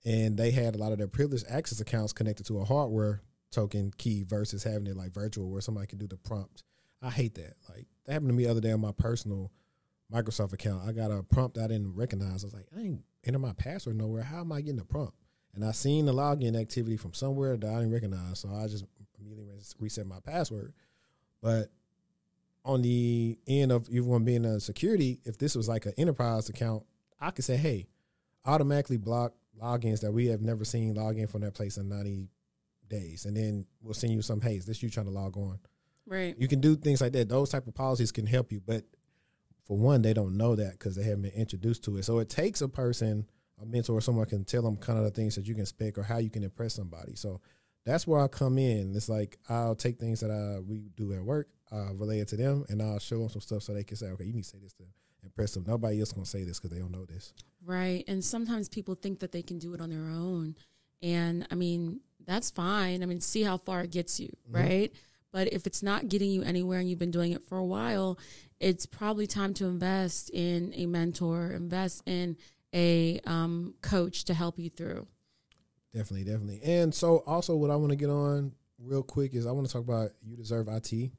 and they had a lot of their privileged access accounts connected to a hardware token key versus having it, like, virtual where somebody can do the prompt. I hate that. Like, that happened to me the other day on my personal Microsoft account. I got a prompt I didn't recognize. I was like, I ain't enter my password nowhere. How am I getting a prompt? And I seen the login activity from somewhere that I didn't recognize, so I just immediately reset my password. But on the end of everyone being on security, if this was like an enterprise account, I could say, hey, automatically block logins that we have never seen log in from that place in ninety days. And then we'll send you some, hey, is this you trying to log on? Right. You can do things like that. Those type of policies can help you. But for one, they don't know that because they haven't been introduced to it. So it takes a person, a mentor or someone can tell them kind of the things that you can speak or how you can impress somebody. So that's where I come in. It's like I'll take things that I we do at work, uh, relate it to them, and I'll show them some stuff so they can say, okay, you need to say this to impress them. Nobody else going to say this because they don't know this. Right, and sometimes people think that they can do it on their own. And, I mean, that's fine. I mean, see how far it gets you, mm-hmm. right? But if it's not getting you anywhere and you've been doing it for a while, it's probably time to invest in a mentor, invest in a um, coach to help you through. Definitely, definitely. And so also what I want to get on real quick is I want to talk about UDeserve I T.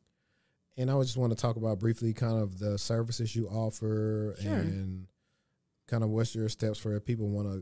And I just want to talk about briefly kind of the services you offer sure. and kind of what's your steps for if people want to,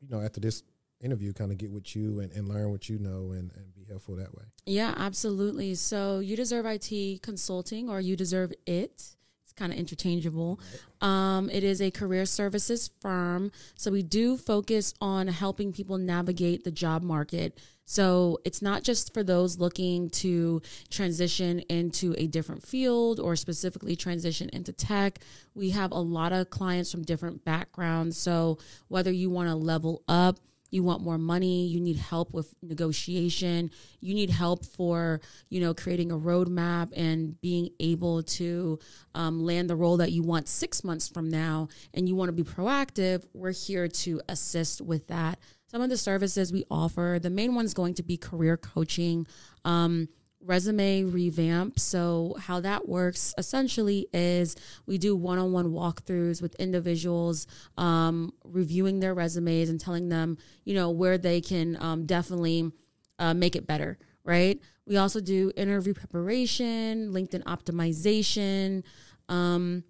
you know, after this interview, kind of get with you and, and learn what you know and, and be helpful that way. Yeah, absolutely. So UDeserve I T Consulting, or UDeserve It. Kind of interchangeable. Um, it is a career services firm. So we do focus on helping people navigate the job market. So it's not just for those looking to transition into a different field or specifically transition into tech. We have a lot of clients from different backgrounds. So whether you want to level up, you want more money, you need help with negotiation, you need help for, you know, creating a roadmap and being able to um, land the role that you want six months from now, and you want to be proactive, we're here to assist with that. Some of the services we offer, the main one's going to be career coaching, um, resume revamp. So how that works essentially is we do one-on-one walkthroughs with individuals, um, reviewing their resumes and telling them, you know, where they can um, definitely uh, make it better, right? We also do interview preparation, LinkedIn optimization, um,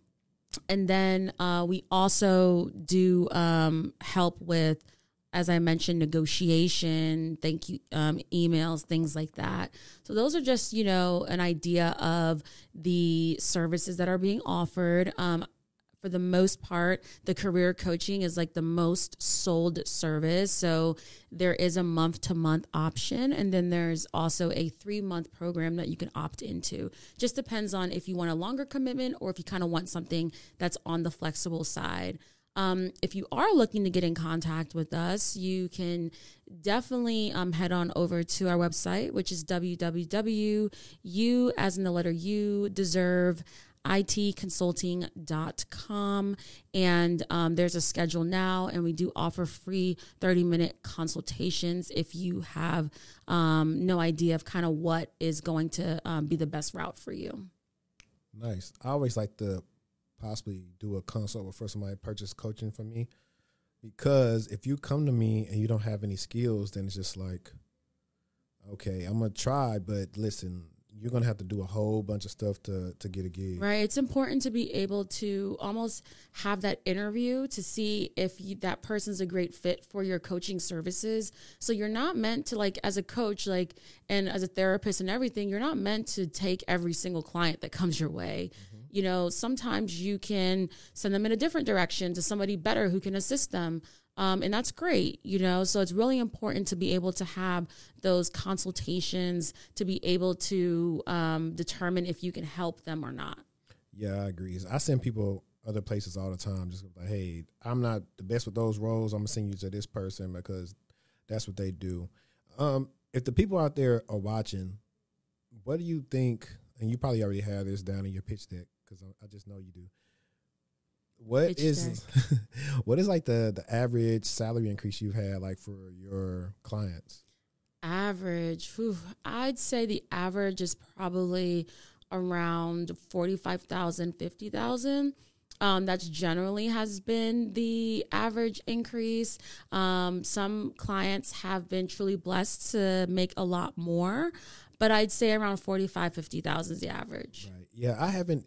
and then uh, we also do um, help with, as I mentioned, negotiation, thank you, um, emails, things like that. So those are just, you know, an idea of the services that are being offered. Um, for the most part, the career coaching is like the most sold service. So there is a month-to-month option, and then there's also a three-month program that you can opt into. Just depends on if you want a longer commitment or if you kind of want something that's on the flexible side. Um, if you are looking to get in contact with us, you can definitely um, head on over to our website, which is w w w dot u, as in the letter U, deserve I T consulting dot com. And um, there's a schedule now, and we do offer free thirty minute consultations if you have um, no idea of kind of what is going to um, be the best route for you. Nice. I always like the possibly do a consult before somebody purchase coaching from me, because if you come to me and you don't have any skills, then it's just like, okay, I'm gonna try, but listen, you're gonna have to do a whole bunch of stuff to to get a gig. Right. It's important to be able to almost have that interview to see if you, that person's a great fit for your coaching services. So you're not meant to, like, as a coach, like, and as a therapist and everything, you're not meant to take every single client that comes your way. Mm-hmm. You know, sometimes you can send them in a different direction to somebody better who can assist them. Um, and that's great, you know, so it's really important to be able to have those consultations to be able to um, determine if you can help them or not. Yeah, I agree. I send people other places all the time, just like, hey, I'm not the best with those roles. I'm going to send you to this person because that's what they do. Um, if the people out there are watching, what do you think, and you probably already have this down in your pitch deck because I just know you do. What pitch is what is like the, the average salary increase you've had like for your clients? Average, whew, I'd say the average is probably around forty-five thousand dollars, fifty thousand dollars. Um, that's generally has been the average increase. Um, some clients have been truly blessed to make a lot more, but I'd say around forty-five thousand dollars, fifty thousand dollars is the average. Right. Yeah, I haven't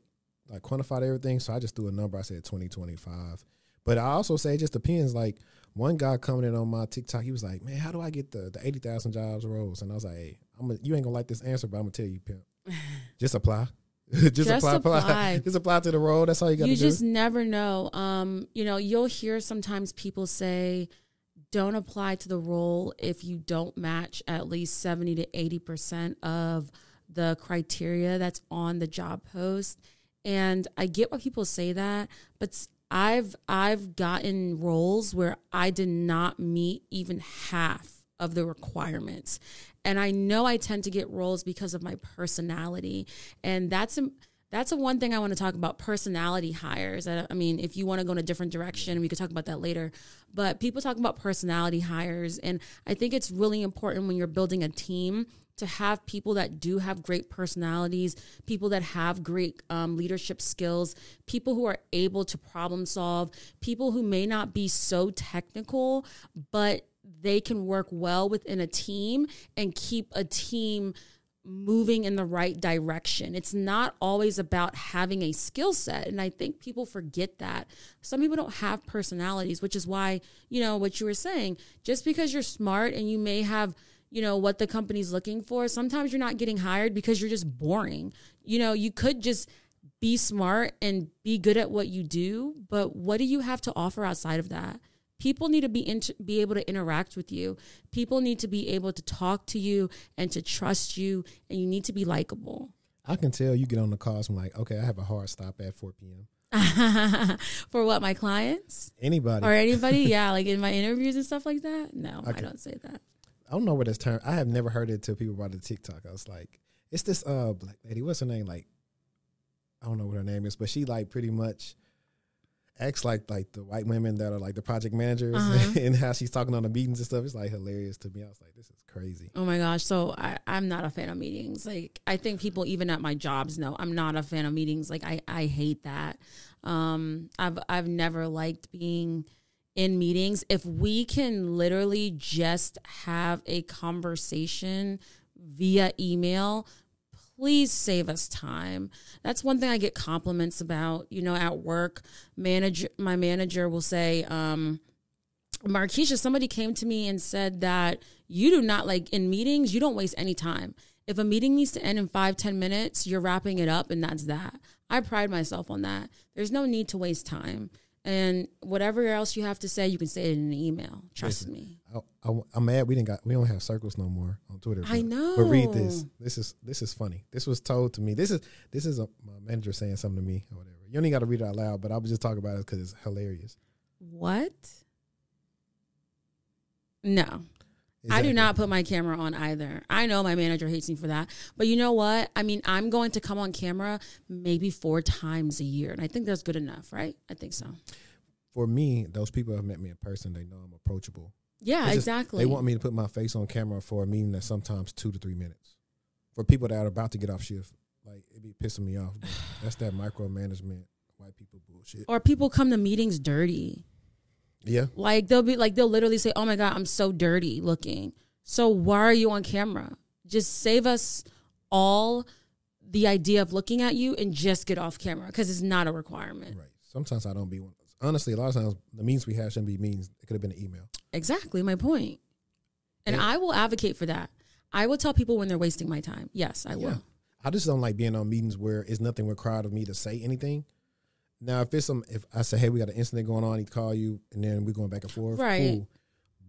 like quantified everything, so I just threw a number. I said twenty, twenty-five. But I also say it just depends. Like one guy coming in on my TikTok, he was like, man, how do I get the, the eighty thousand jobs roles? And I was like, hey, I'm a, you ain't going to like this answer, but I'm going to tell you, pimp. Just apply. just, just apply, apply. apply. Just apply to the role. That's all you got to do. You just never know. Um, you know, you'll hear sometimes people say, don't apply to the role if you don't match at least seventy to eighty percent of the criteria that's on the job post. And I get why people say that, but I've I've gotten roles where I did not meet even half of the requirements. And I know I tend to get roles because of my personality. And that's a, that's the one thing I want to talk about, personality hires. I, I mean, if you want to go in a different direction, we could talk about that later. But people talk about personality hires. And I think it's really important when you're building a team to have people that do have great personalities, people that have great um, leadership skills, people who are able to problem solve, people who may not be so technical, but they can work well within a team and keep a team moving in the right direction. It's not always about having a skill set. And I think people forget that. Some people don't have personalities, which is why, you know, what you were saying, just because you're smart and you may have, you know, what the company's looking for, sometimes you're not getting hired because you're just boring. You know, you could just be smart and be good at what you do, but what do you have to offer outside of that? People need to be inter- be able to interact with you. People need to be able to talk to you and to trust you, and you need to be likable. I can tell you get on the calls, I'm like, okay, I have a hard stop at four p.m. For what, my clients? Anybody. Or anybody, yeah, like in my interviews and stuff like that? No, okay. I don't say that. I don't know where this term, I have never heard it until people brought it to TikTok. I was like, it's this uh, black lady, what's her name? Like, I don't know what her name is, but she like pretty much acts like like the white women that are like the project managers, uh-huh. and how she's talking on the meetings and stuff. It's like hilarious to me. I was like, this is crazy. Oh my gosh. So I, I'm not a fan of meetings. Like I think people even at my jobs know I'm not a fan of meetings. Like I, I hate that. Um, I've I've never liked being in meetings. If we can literally just have a conversation via email, please save us time. That's one thing I get compliments about. You know, at work, manager, my manager will say, um, Markeisha, somebody came to me and said that you do not, like, in meetings, you don't waste any time. If a meeting needs to end in five, ten minutes, you're wrapping it up, and that's that. I pride myself on that. There's no need to waste time. And whatever else you have to say, you can say it in an email. Trust Listen, me. I, I, I'm mad we didn't got we don't have circles no more on Twitter. But, I know. But read this. This is this is funny. This was told to me. This is this is a, my manager saying something to me or whatever. You only got to read it out loud, but I was just talking about it because it's hilarious. What? No. Exactly. I do not put my camera on either. I know my manager hates me for that. But you know what? I mean, I'm going to come on camera maybe four times a year. And I think that's good enough, right? I think so. For me, those people have met me in person. They know I'm approachable. Yeah, just, exactly. They want me to put my face on camera for a meeting that's sometimes two to three minutes. For people that are about to get off shift, like, it'd be pissing me off. That's that micromanagement, white people bullshit. Or people come to meetings dirty. Yeah. Like they'll be like, they'll literally say, oh my God, I'm so dirty looking. So why are you on camera? Just save us all the idea of looking at you and just get off camera because it's not a requirement. Right. Sometimes I don't be one. Honestly, a lot of times the means we have shouldn't be means. It could have been an email. Exactly. My point. And yeah. I will advocate for that. I will tell people when they're wasting my time. Yes, I yeah. will. I just don't like being on meetings where it's nothing required of me to say anything. Now, if it's some, if I say, hey, we got an incident going on, he'd call you, and then we're going back and forth. Right. Cool.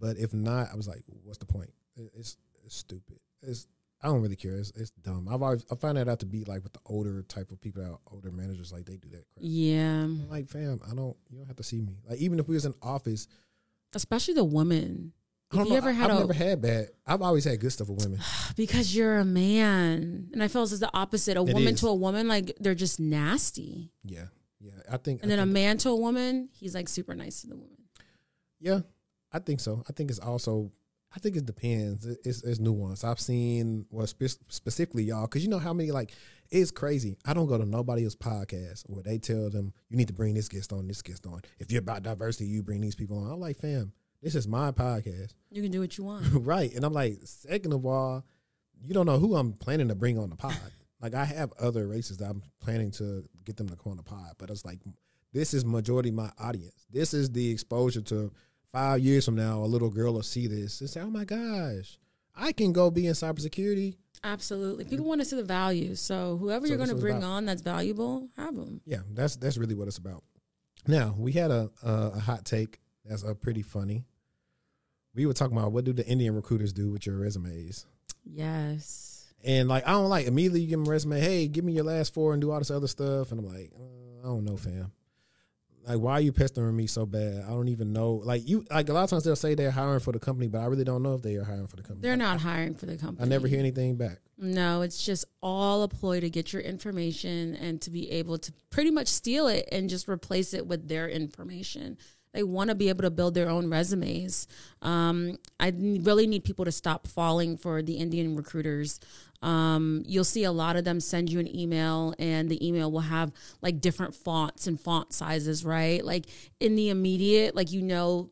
But if not, I was like, what's the point? It's, it's stupid. It's, I don't really care. It's, it's dumb. I've always, I find that out to be like with the older type of people, older managers, like they do that crap. Yeah. I'm like, fam, I don't, you don't have to see me. Like, even if we was in office. Especially the woman. I don't know, you ever had I've a, never had bad. I've always had good stuff with women. Because you're a man. And I feel this is the opposite. A it woman is. to a woman, like, they're just nasty. Yeah. Yeah. I think. And I then think a man to a woman, he's like super nice to the woman. Yeah. I think so. I think it's also, I think it depends. It's, it's nuance. I've seen, well, spe- specifically y'all, because you know how many, like, it's crazy. I don't go to nobody else's podcast where they tell them, you need to bring this guest on, this guest on. If you're about diversity, you bring these people on. I'm like, fam. This is my podcast. You can do what you want. Right. And I'm like, second of all, you don't know who I'm planning to bring on the pod. Like, I have other races that I'm planning to get them to come on the pod. But it's like, this is majority of my audience. This is the exposure to five years from now, a little girl will see this and say, oh, my gosh, I can go be in cybersecurity. Absolutely. People want to see the value. So whoever so you're going to bring about. on that's valuable, have them. Yeah, that's that's really what it's about. Now, we had a, a, a hot take. That's uh, pretty funny. We were talking about what do the Indian recruiters do with your resumes? Yes. And like, I don't like immediately you give them a resume. Hey, give me your last four and do all this other stuff. And I'm like, uh, I don't know, fam. Like, why are you pestering me so bad? I don't even know. Like you, like a lot of times they'll say they're hiring for the company, but I really don't know if they are hiring for the company. They're like, not hiring for the company. I never hear anything back. No, it's just all a ploy to get your information and to be able to pretty much steal it and just replace it with their information. They want to be able to build their own resumes. Um, I really need people to stop falling for the Indian recruiters. Um, you'll see a lot of them send you an email, and the email will have like different fonts and font sizes, right? Like in the immediate, like, you know,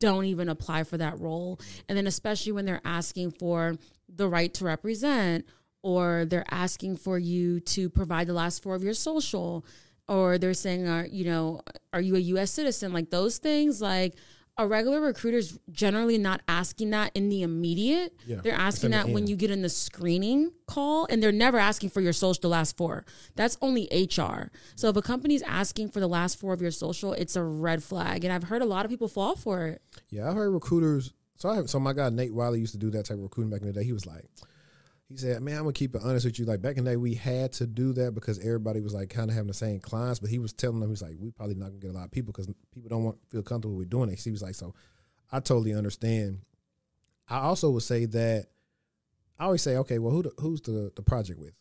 don't even apply for that role. And then especially when they're asking for the right to represent, or they're asking for you to provide the last four of your social, or they're saying, are, you know, are you a U S citizen? Like those things, like a regular recruiter's generally not asking that in the immediate. Yeah, they're asking that when you get in the screening call, and they're never asking for your social, the last four. That's only H R. So if a company's asking for the last four of your social, it's a red flag. And I've heard a lot of people fall for it. Yeah, I've heard recruiters. So, I have, so my guy, Nate Wiley, used to do that type of recruiting back in the day. He was like, He said, man, I'm going to keep it honest with you. Like, back in the day, we had to do that because everybody was, like, kind of having the same clients. But he was telling them, he's like, we probably not going to get a lot of people because people don't want feel comfortable with doing it. He was like, so I totally understand. I also would say that I always say, okay, well, who the, who's the, the project with?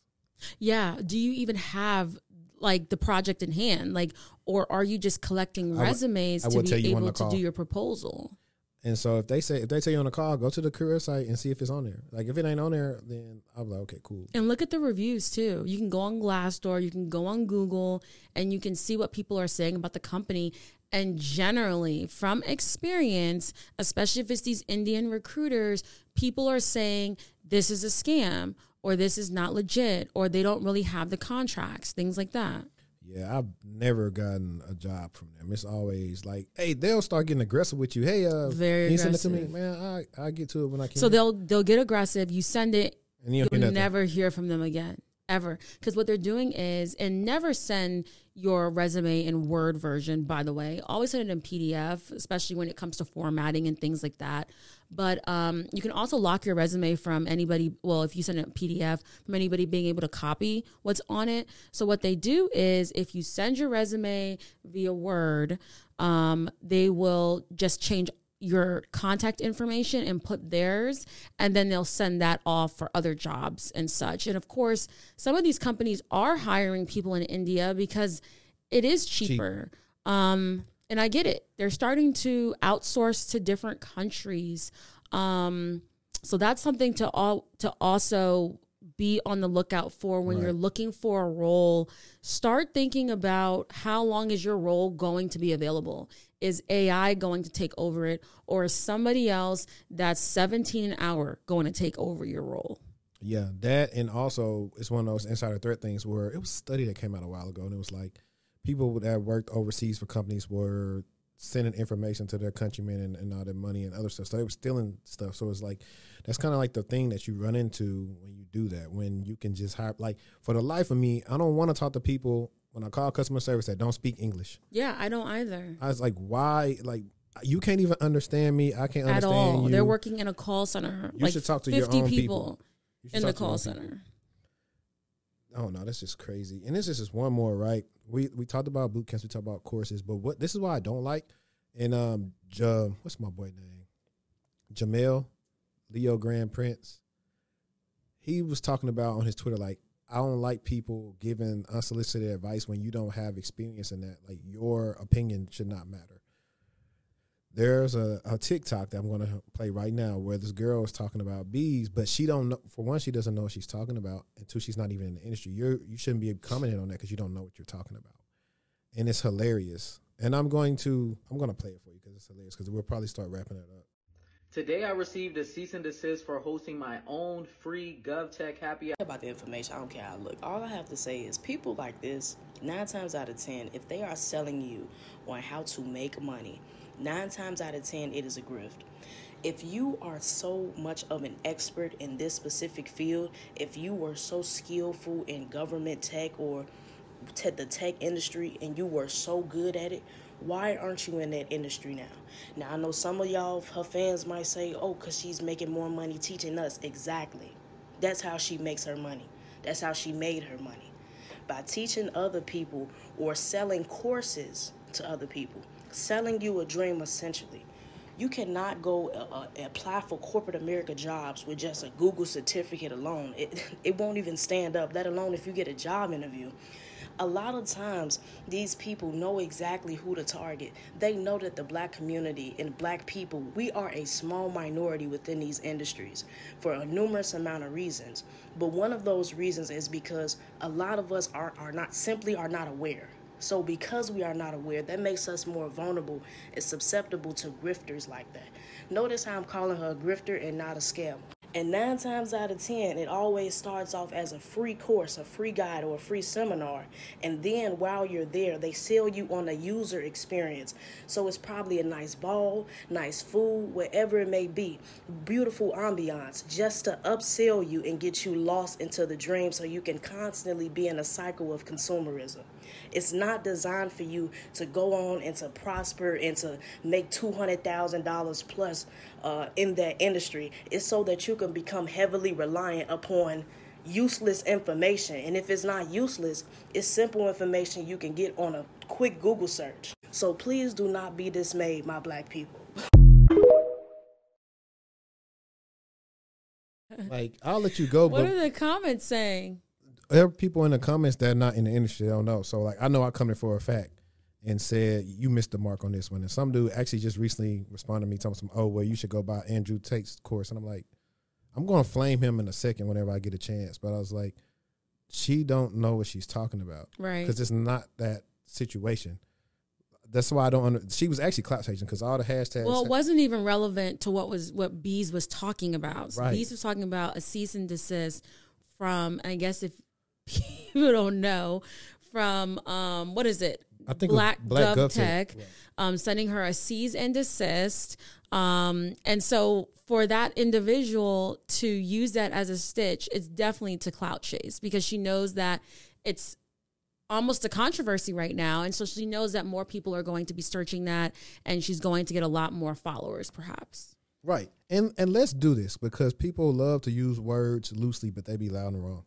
Yeah. Do you even have, like, the project in hand? Like, or are you just collecting resumes I would, I would to be able to do your proposal? And so if they say if they tell you on the call, go to the career site and see if it's on there. Like if it ain't on there, then I'm like, okay, cool. And look at the reviews too. You can go on Glassdoor, you can go on Google, and you can see what people are saying about the company. And generally, from experience, especially if it's these Indian recruiters, people are saying this is a scam, or this is not legit, or they don't really have the contracts, things like that. Yeah, I've never gotten a job from them. It's always like, hey, they'll start getting aggressive with you. Hey, uh, Very you send it to me, man. I I get to it when I can. So they'll they'll get aggressive. You send it, and you'll hear never hear from them again, ever. Because what they're doing is, and never send your resume in Word version. By the way, always send it in P D F, especially when it comes to formatting and things like that. But um, you can also lock your resume from anybody, well, if you send a P D F, from anybody being able to copy what's on it. So what they do is if you send your resume via Word, um, they will just change your contact information and put theirs, and then they'll send that off for other jobs and such. And, of course, some of these companies are hiring people in India because it is cheaper. Cheap. Um And I get it. They're starting to outsource to different countries. Um, so that's something to all to also be on the lookout for when right. you're looking for a role. Start thinking about how long is your role going to be available? Is A I going to take over it? Or is somebody else that's seventeen an hour going to take over your role? Yeah, that, and also it's one of those insider threat things where it was a study that came out a while ago, and it was like, people that worked overseas for companies were sending information to their countrymen and, and all their money and other stuff. So they were stealing stuff. So it's like, that's kind of like the thing that you run into when you do that, when you can just hire. Like, for the life of me, I don't want to talk to people. When I call customer service, they don't speak English. Yeah, I don't either. I was like, why? Like, you can't even understand me. I can't understand you. At all. You. They're working in a call center. You like should talk to your own people. people you in the call center. Oh, no, that's just crazy. And this is just one more, right? We we talked about boot camps. We talked about courses. But what this is why I don't like. And um, J- what's my boy name? Jamel, Leo Grand Prince. He was talking about on his Twitter, like, I don't like people giving unsolicited advice when you don't have experience in that. Like, your opinion should not matter. There's a, a TikTok that I'm going to play right now where this girl is talking about bees, but she don't know. For one, she doesn't know what she's talking about, and two, she's not even in the industry. You're, you shouldn't be commenting on that because you don't know what you're talking about. And it's hilarious. And I'm going to I'm going to play it for you because it's hilarious, because we'll probably start wrapping it up. Today, I received a cease and desist for hosting my own free GovTech happy hour. About the information, I don't care how I look. All I have to say is people like this, nine times out of ten, if they are selling you on how to make money, nine times out of ten, it is a grift. If you are so much of an expert in this specific field, if you were so skillful in government tech or to the tech industry and you were so good at it, why aren't you in that industry now? Now, I know some of y'all, her fans might say, oh, because she's making more money teaching us. Exactly. That's how she makes her money. That's how she made her money. By teaching other people or selling courses to other people, selling you a dream, essentially. You cannot go uh, apply for corporate America jobs with just a Google certificate alone. It, it won't even stand up, let alone if you get a job interview. A lot of times, these people know exactly who to target. They know that the black community and black people, we are a small minority within these industries for a numerous amount of reasons. But one of those reasons is because a lot of us are, are not simply are not aware. So because we are not aware, that makes us more vulnerable and susceptible to grifters like that. Notice how I'm calling her a grifter and not a scammer. And nine times out of ten, it always starts off as a free course, a free guide, or a free seminar. And then while you're there, they sell you on a user experience. So it's probably a nice ball, nice food, wherever it may be, beautiful ambiance, just to upsell you and get you lost into the dream so you can constantly be in a cycle of consumerism. It's not designed for you to go on and to prosper and to make two hundred thousand dollars plus uh, in that industry. It's so that you can become heavily reliant upon useless information. And if it's not useless, it's simple information you can get on a quick Google search. So please do not be dismayed, my black people. Like, I'll let you go. What but are the comments saying? There are people in the comments that are not in the industry. I don't know. So, like, I know I come in for a fact and said, you missed the mark on this one. And some dude actually just recently responded to me, telling some, oh, well, you should go buy Andrew Tate's course. And I'm like, I'm going to flame him in a second whenever I get a chance. But I was like, she don't know what she's talking about. Right. Because it's not that situation. That's why I don't under- she was actually clout chasing because all the hashtags. Well, it wasn't even relevant to what was what Bees was talking about. So right. Bees was talking about a cease and desist from, I guess if, people don't know from um, what is it? I think Black, Black Gov Tech, Tech. Um, sending her a cease and desist. Um, and so for that individual to use that as a stitch, it's definitely to clout chase because she knows that it's almost a controversy right now. And so she knows that more people are going to be searching that and she's going to get a lot more followers perhaps. Right. And, and let's do this because people love to use words loosely, but they be loud and wrong.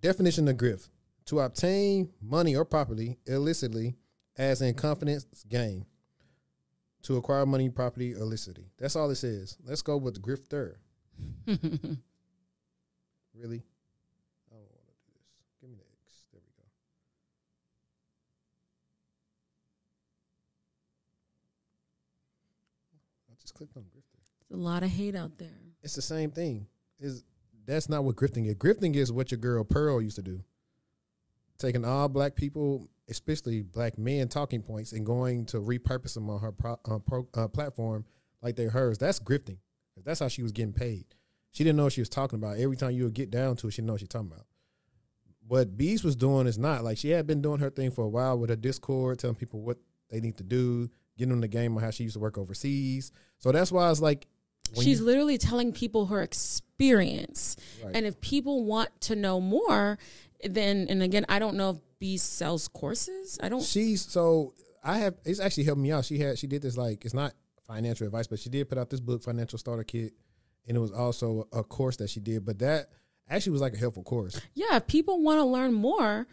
Definition of grift, to obtain money or property illicitly as in confidence gain, to acquire money, property, illicitly. That's all this is. Let's go with the grifter. Really? I don't want to do this. Give me the X. There we go. I just clicked on grifter. It's a lot of hate out there. It's the same thing. Is. That's not what grifting is. Grifting is what your girl Pearl used to do. Taking all black people, especially black men, talking points and going to repurpose them on her pro, uh, pro, uh, platform like they're hers. That's grifting. That's how she was getting paid. She didn't know what she was talking about. Every time you would get down to it, she didn't know what she's talking about. What Beast was doing is not. Like, she had been doing her thing for a while with her Discord, telling people what they need to do, getting them the game on how she used to work overseas. So that's why it's like, When She's you, literally telling people her experience. Right. And if people want to know more, then, and again, I don't know if Bees sells courses? I don't. She's so I have. It's actually helped me out. She had. She did this like it's not financial advice, but she did put out this book, Financial Starter Kit, and it was also a course that she did. But that actually was like a helpful course. Yeah, if people want to learn more,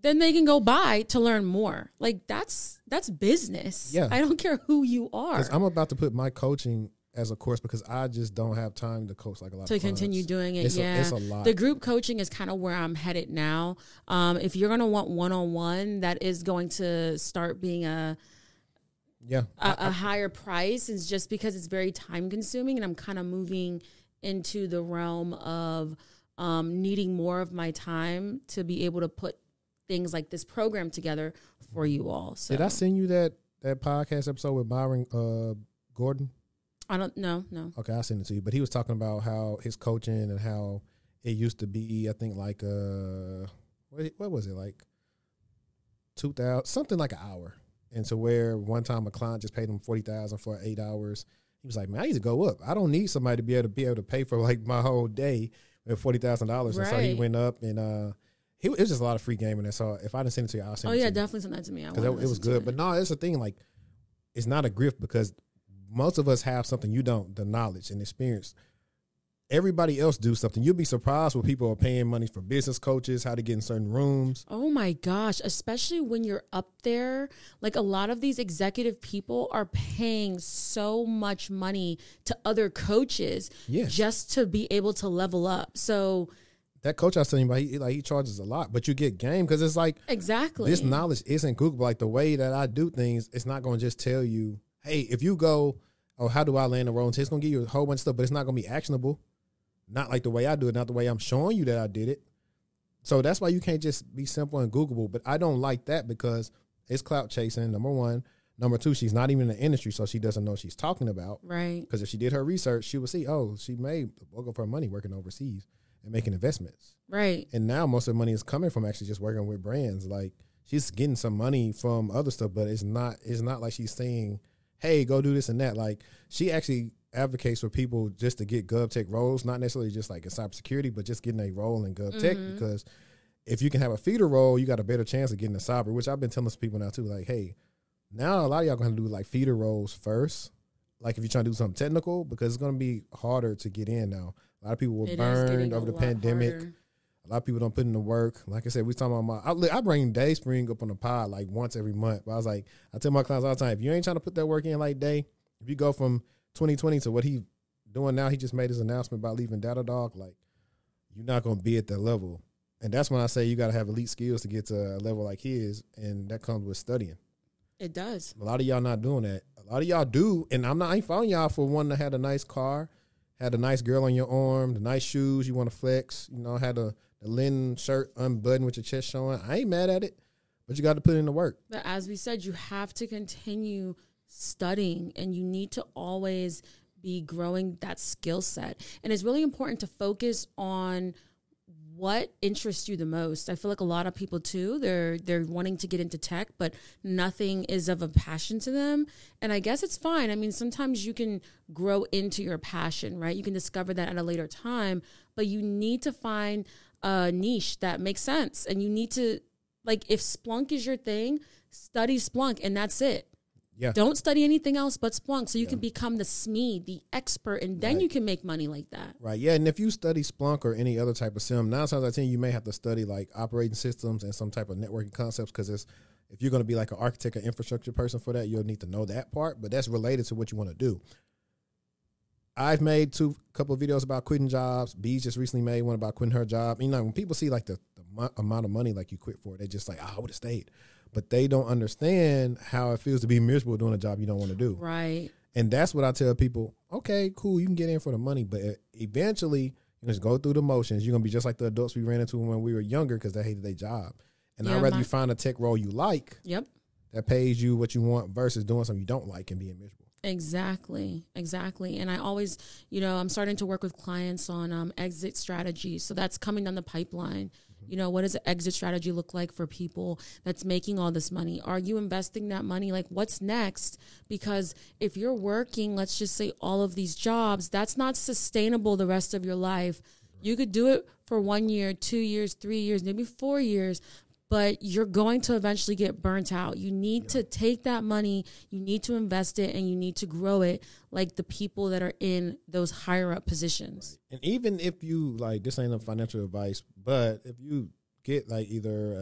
then they can go buy to learn more. Like that's that's business. Yeah, I don't care who you are. I'm about to put my coaching as a course because I just don't have time to coach like a lot to of clients. Continue doing it. It's yeah, a, it's a lot. The group coaching is kind of where I'm headed now. Um, if you're gonna want one on one, that is going to start being a yeah a, I, I, a higher price. It's just because it's very time consuming, and I'm kind of moving into the realm of um, needing more of my time to be able to put things like this program together for you all. So did I send you that that podcast episode with Byron uh, Gordon? I don't know. No. Okay, I'll send it to you. But he was talking about how his coaching and how it used to be, I think, like, uh, what was it, like two thousand, something like an hour. And to where one time a client just paid him forty thousand dollars for eight hours. He was like, man, I need to go up. I don't need somebody to be able to be able to pay for like my whole day with forty thousand dollars. Right. And so he went up and, uh, he, it was just a lot of free gaming. And so if I didn't send it to you, I'll send oh, it yeah, to you. Oh, yeah, definitely send that to me. Because it, it was good. It. But no, it's a thing, like, it's not a grift because most of us have something you don't, the knowledge and experience. Everybody else do something. You'll be surprised when people are paying money for business coaches, how to get in certain rooms. Oh, my gosh. Especially when you're up there. Like a lot of these executive people are paying so much money to other coaches yes. just to be able to level up. So that coach I was telling you about, he, like, he charges a lot, but you get game because it's like exactly this knowledge isn't Google. Like the way that I do things, it's not going to just tell you, hey, if you go, oh, how do I land the road? It's going to give you a whole bunch of stuff, but it's not going to be actionable. Not like the way I do it, not the way I'm showing you that I did it. So that's why you can't just be simple and Googleable. But I don't like that because it's clout chasing, number one. Number two, she's not even in the industry, so she doesn't know what she's talking about. Right. Because if she did her research, she would see, oh, she made the bulk of her money working overseas and making investments. Right. And now most of the money is coming from actually just working with brands. Like she's getting some money from other stuff, but it's not, it's not like she's saying, hey, go do this and that. Like she actually advocates for people just to get GovTech roles, not necessarily just like in cybersecurity, but just getting a role in GovTech mm-hmm. because if you can have a feeder role, you got a better chance of getting a cyber, which I've been telling some people now too, like, hey, now a lot of y'all going to do like feeder roles first. Like if you're trying to do something technical, because it's going to be harder to get in now. A lot of people were it burned over the pandemic. Harder. A lot of people don't put in the work. Like I said, we talking about my, I, I bring Dayspring up on the pod like once every month. But I was like, I tell my clients all the time, if you ain't trying to put that work in like Day, if you go from twenty twenty to what he doing now, he just made his announcement about leaving Datadog, like you're not going to be at that level. And that's when I say you got to have elite skills to get to a level like his. And that comes with studying. It does. A lot of y'all not doing that. A lot of y'all do. And I'm not, I ain't following y'all for one that had a nice car, had a nice girl on your arm, the nice shoes, you want to flex, you know, had a the linen shirt unbuttoned with your chest showing. I ain't mad at it, but you got to put in the work. But as we said, you have to continue studying and you need to always be growing that skill set. And it's really important to focus on what interests you the most. I feel like a lot of people too, they're they're wanting to get into tech, but nothing is of a passion to them. And I guess it's fine. I mean, sometimes you can grow into your passion, right? You can discover that at a later time, but you need to find a niche that makes sense. And you need to, like, if Splunk is your thing, study Splunk and that's it. Yeah. Don't study anything else but Splunk. So you yeah. can become the S M E, the expert, and then right. you can make money like that. Right. Yeah. And if you study Splunk or any other type of S I M, nine times out of ten, you may have to study like operating systems and some type of networking concepts because it's if you're going to be like an architect or infrastructure person for that, you'll need to know that part. But that's related to what you want to do. I've made two couple of videos about quitting jobs. Bees just recently made one about quitting her job. You know, when people see like the, the mo- amount of money like you quit for, they just like, oh, I would have stayed. But they don't understand how it feels to be miserable doing a job you don't want to do. Right. And that's what I tell people. Okay, cool. You can get in for the money, but eventually you just go through the motions. You're going to be just like the adults we ran into when we were younger because they hated their job. And yeah, I'd rather my- you find a tech role you like yep. that pays you what you want versus doing something you don't like and being miserable. Exactly. Exactly. And I always, you know, I'm starting to work with clients on um, exit strategies. So that's coming down the pipeline. You know, what does an exit strategy look like for people that's making all this money? Are you investing that money? Like, what's next? Because if you're working, let's just say all of these jobs, that's not sustainable the rest of your life. You could do it for one year, two years, three years, maybe four years. but you're going to eventually get burnt out. You need yeah. to take that money, you need to invest it, and you need to grow it like the people that are in those higher up positions. Right. And even if you, like, this ain't a financial advice, but if you get like either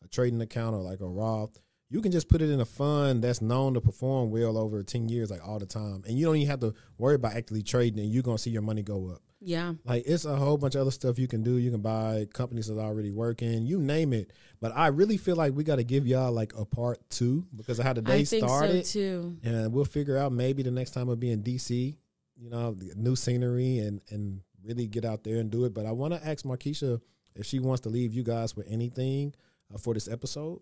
a, a trading account or like a Roth, you can just put it in a fund that's known to perform well over ten years, like all the time. And you don't even have to worry about actively trading, and you're going to see your money go up. Yeah. Like, it's a whole bunch of other stuff you can do. You can buy companies that are already working, you name it. But I really feel like we got to give y'all like a part two because of how the day started. I think so too. And we'll figure out maybe the next time we'll be in D C, you know, the new scenery, and, and really get out there and do it. But I want to ask Markeisha if she wants to leave you guys with anything uh, for this episode.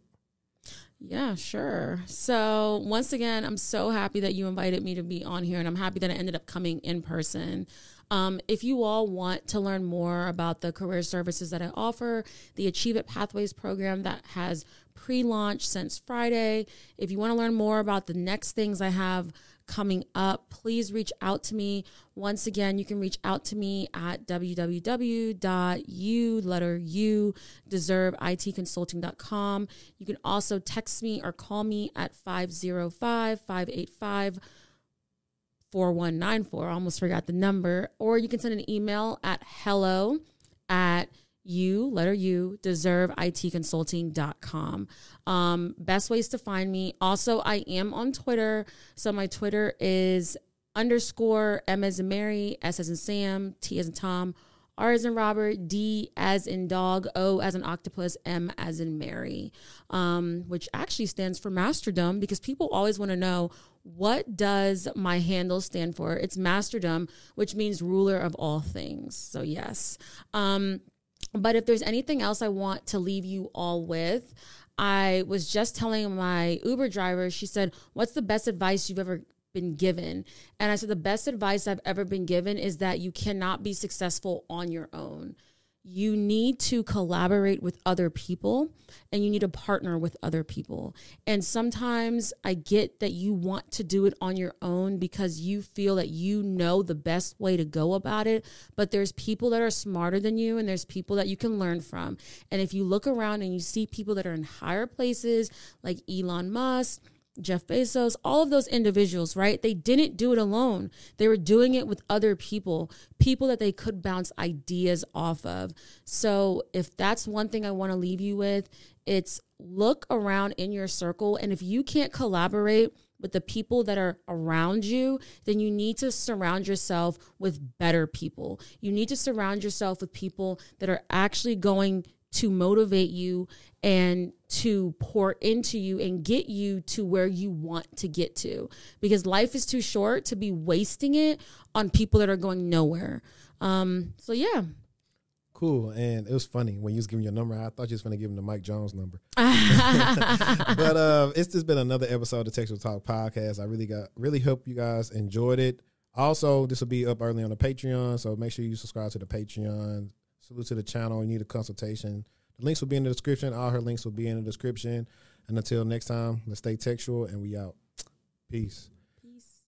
Yeah, sure. So once again, I'm so happy that you invited me to be on here, and I'm happy that I ended up coming in person. Um, if you all want to learn more about the career services that I offer, the Achieve It Pathways program that has pre-launched since Friday, if you want to learn more about the next things I have coming up, please reach out to me. Once again, you can reach out to me at w w w dot u deserve it consulting dot com. You can also text me or call me at five oh five, five eight five, four one nine four. I almost forgot the number. Or you can send an email at hello at you, letter U, deserve it consulting dot com. Um, best ways to find me. Also, I am on Twitter. So my Twitter is underscore M as in Mary, S as in Sam, T as in Tom, R as in Robert, D as in dog, O as in octopus, M as in Mary, um, which actually stands for masterdom, because people always want to know, what does my handle stand for? It's masterdom, which means ruler of all things. So yes. Um, but if there's anything else I want to leave you all with, I was just telling my Uber driver, she said, what's the best advice you've ever been given? And I said, the best advice I've ever been given is that you cannot be successful on your own. You need to collaborate with other people, and you need to partner with other people. And sometimes I get that you want to do it on your own because you feel that you know the best way to go about it, but there's people that are smarter than you, and there's people that you can learn from. And if you look around and you see people that are in higher places, like Elon Musk, Jeff Bezos, all of those individuals, right? They didn't do it alone. They were doing it with other people, people that they could bounce ideas off of. So if that's one thing I want to leave you with, it's look around in your circle. And if you can't collaborate with the people that are around you, then you need to surround yourself with better people. You need to surround yourself with people that are actually going to motivate you and to pour into you and get you to where you want to get to, because life is too short to be wasting it on people that are going nowhere. Um, so yeah. Cool. And it was funny when you was giving your number, I thought you was going to give him the Mike Jones number, but, uh, it's just been another episode of the TechTual Talk podcast. I really got, really hope you guys enjoyed it. Also, this will be up early on the Patreon. So make sure you subscribe to the Patreon. Salute to the channel. You need a consultation. The links will be in the description. All her links will be in the description. And until next time, let's stay textual, and we out. Peace.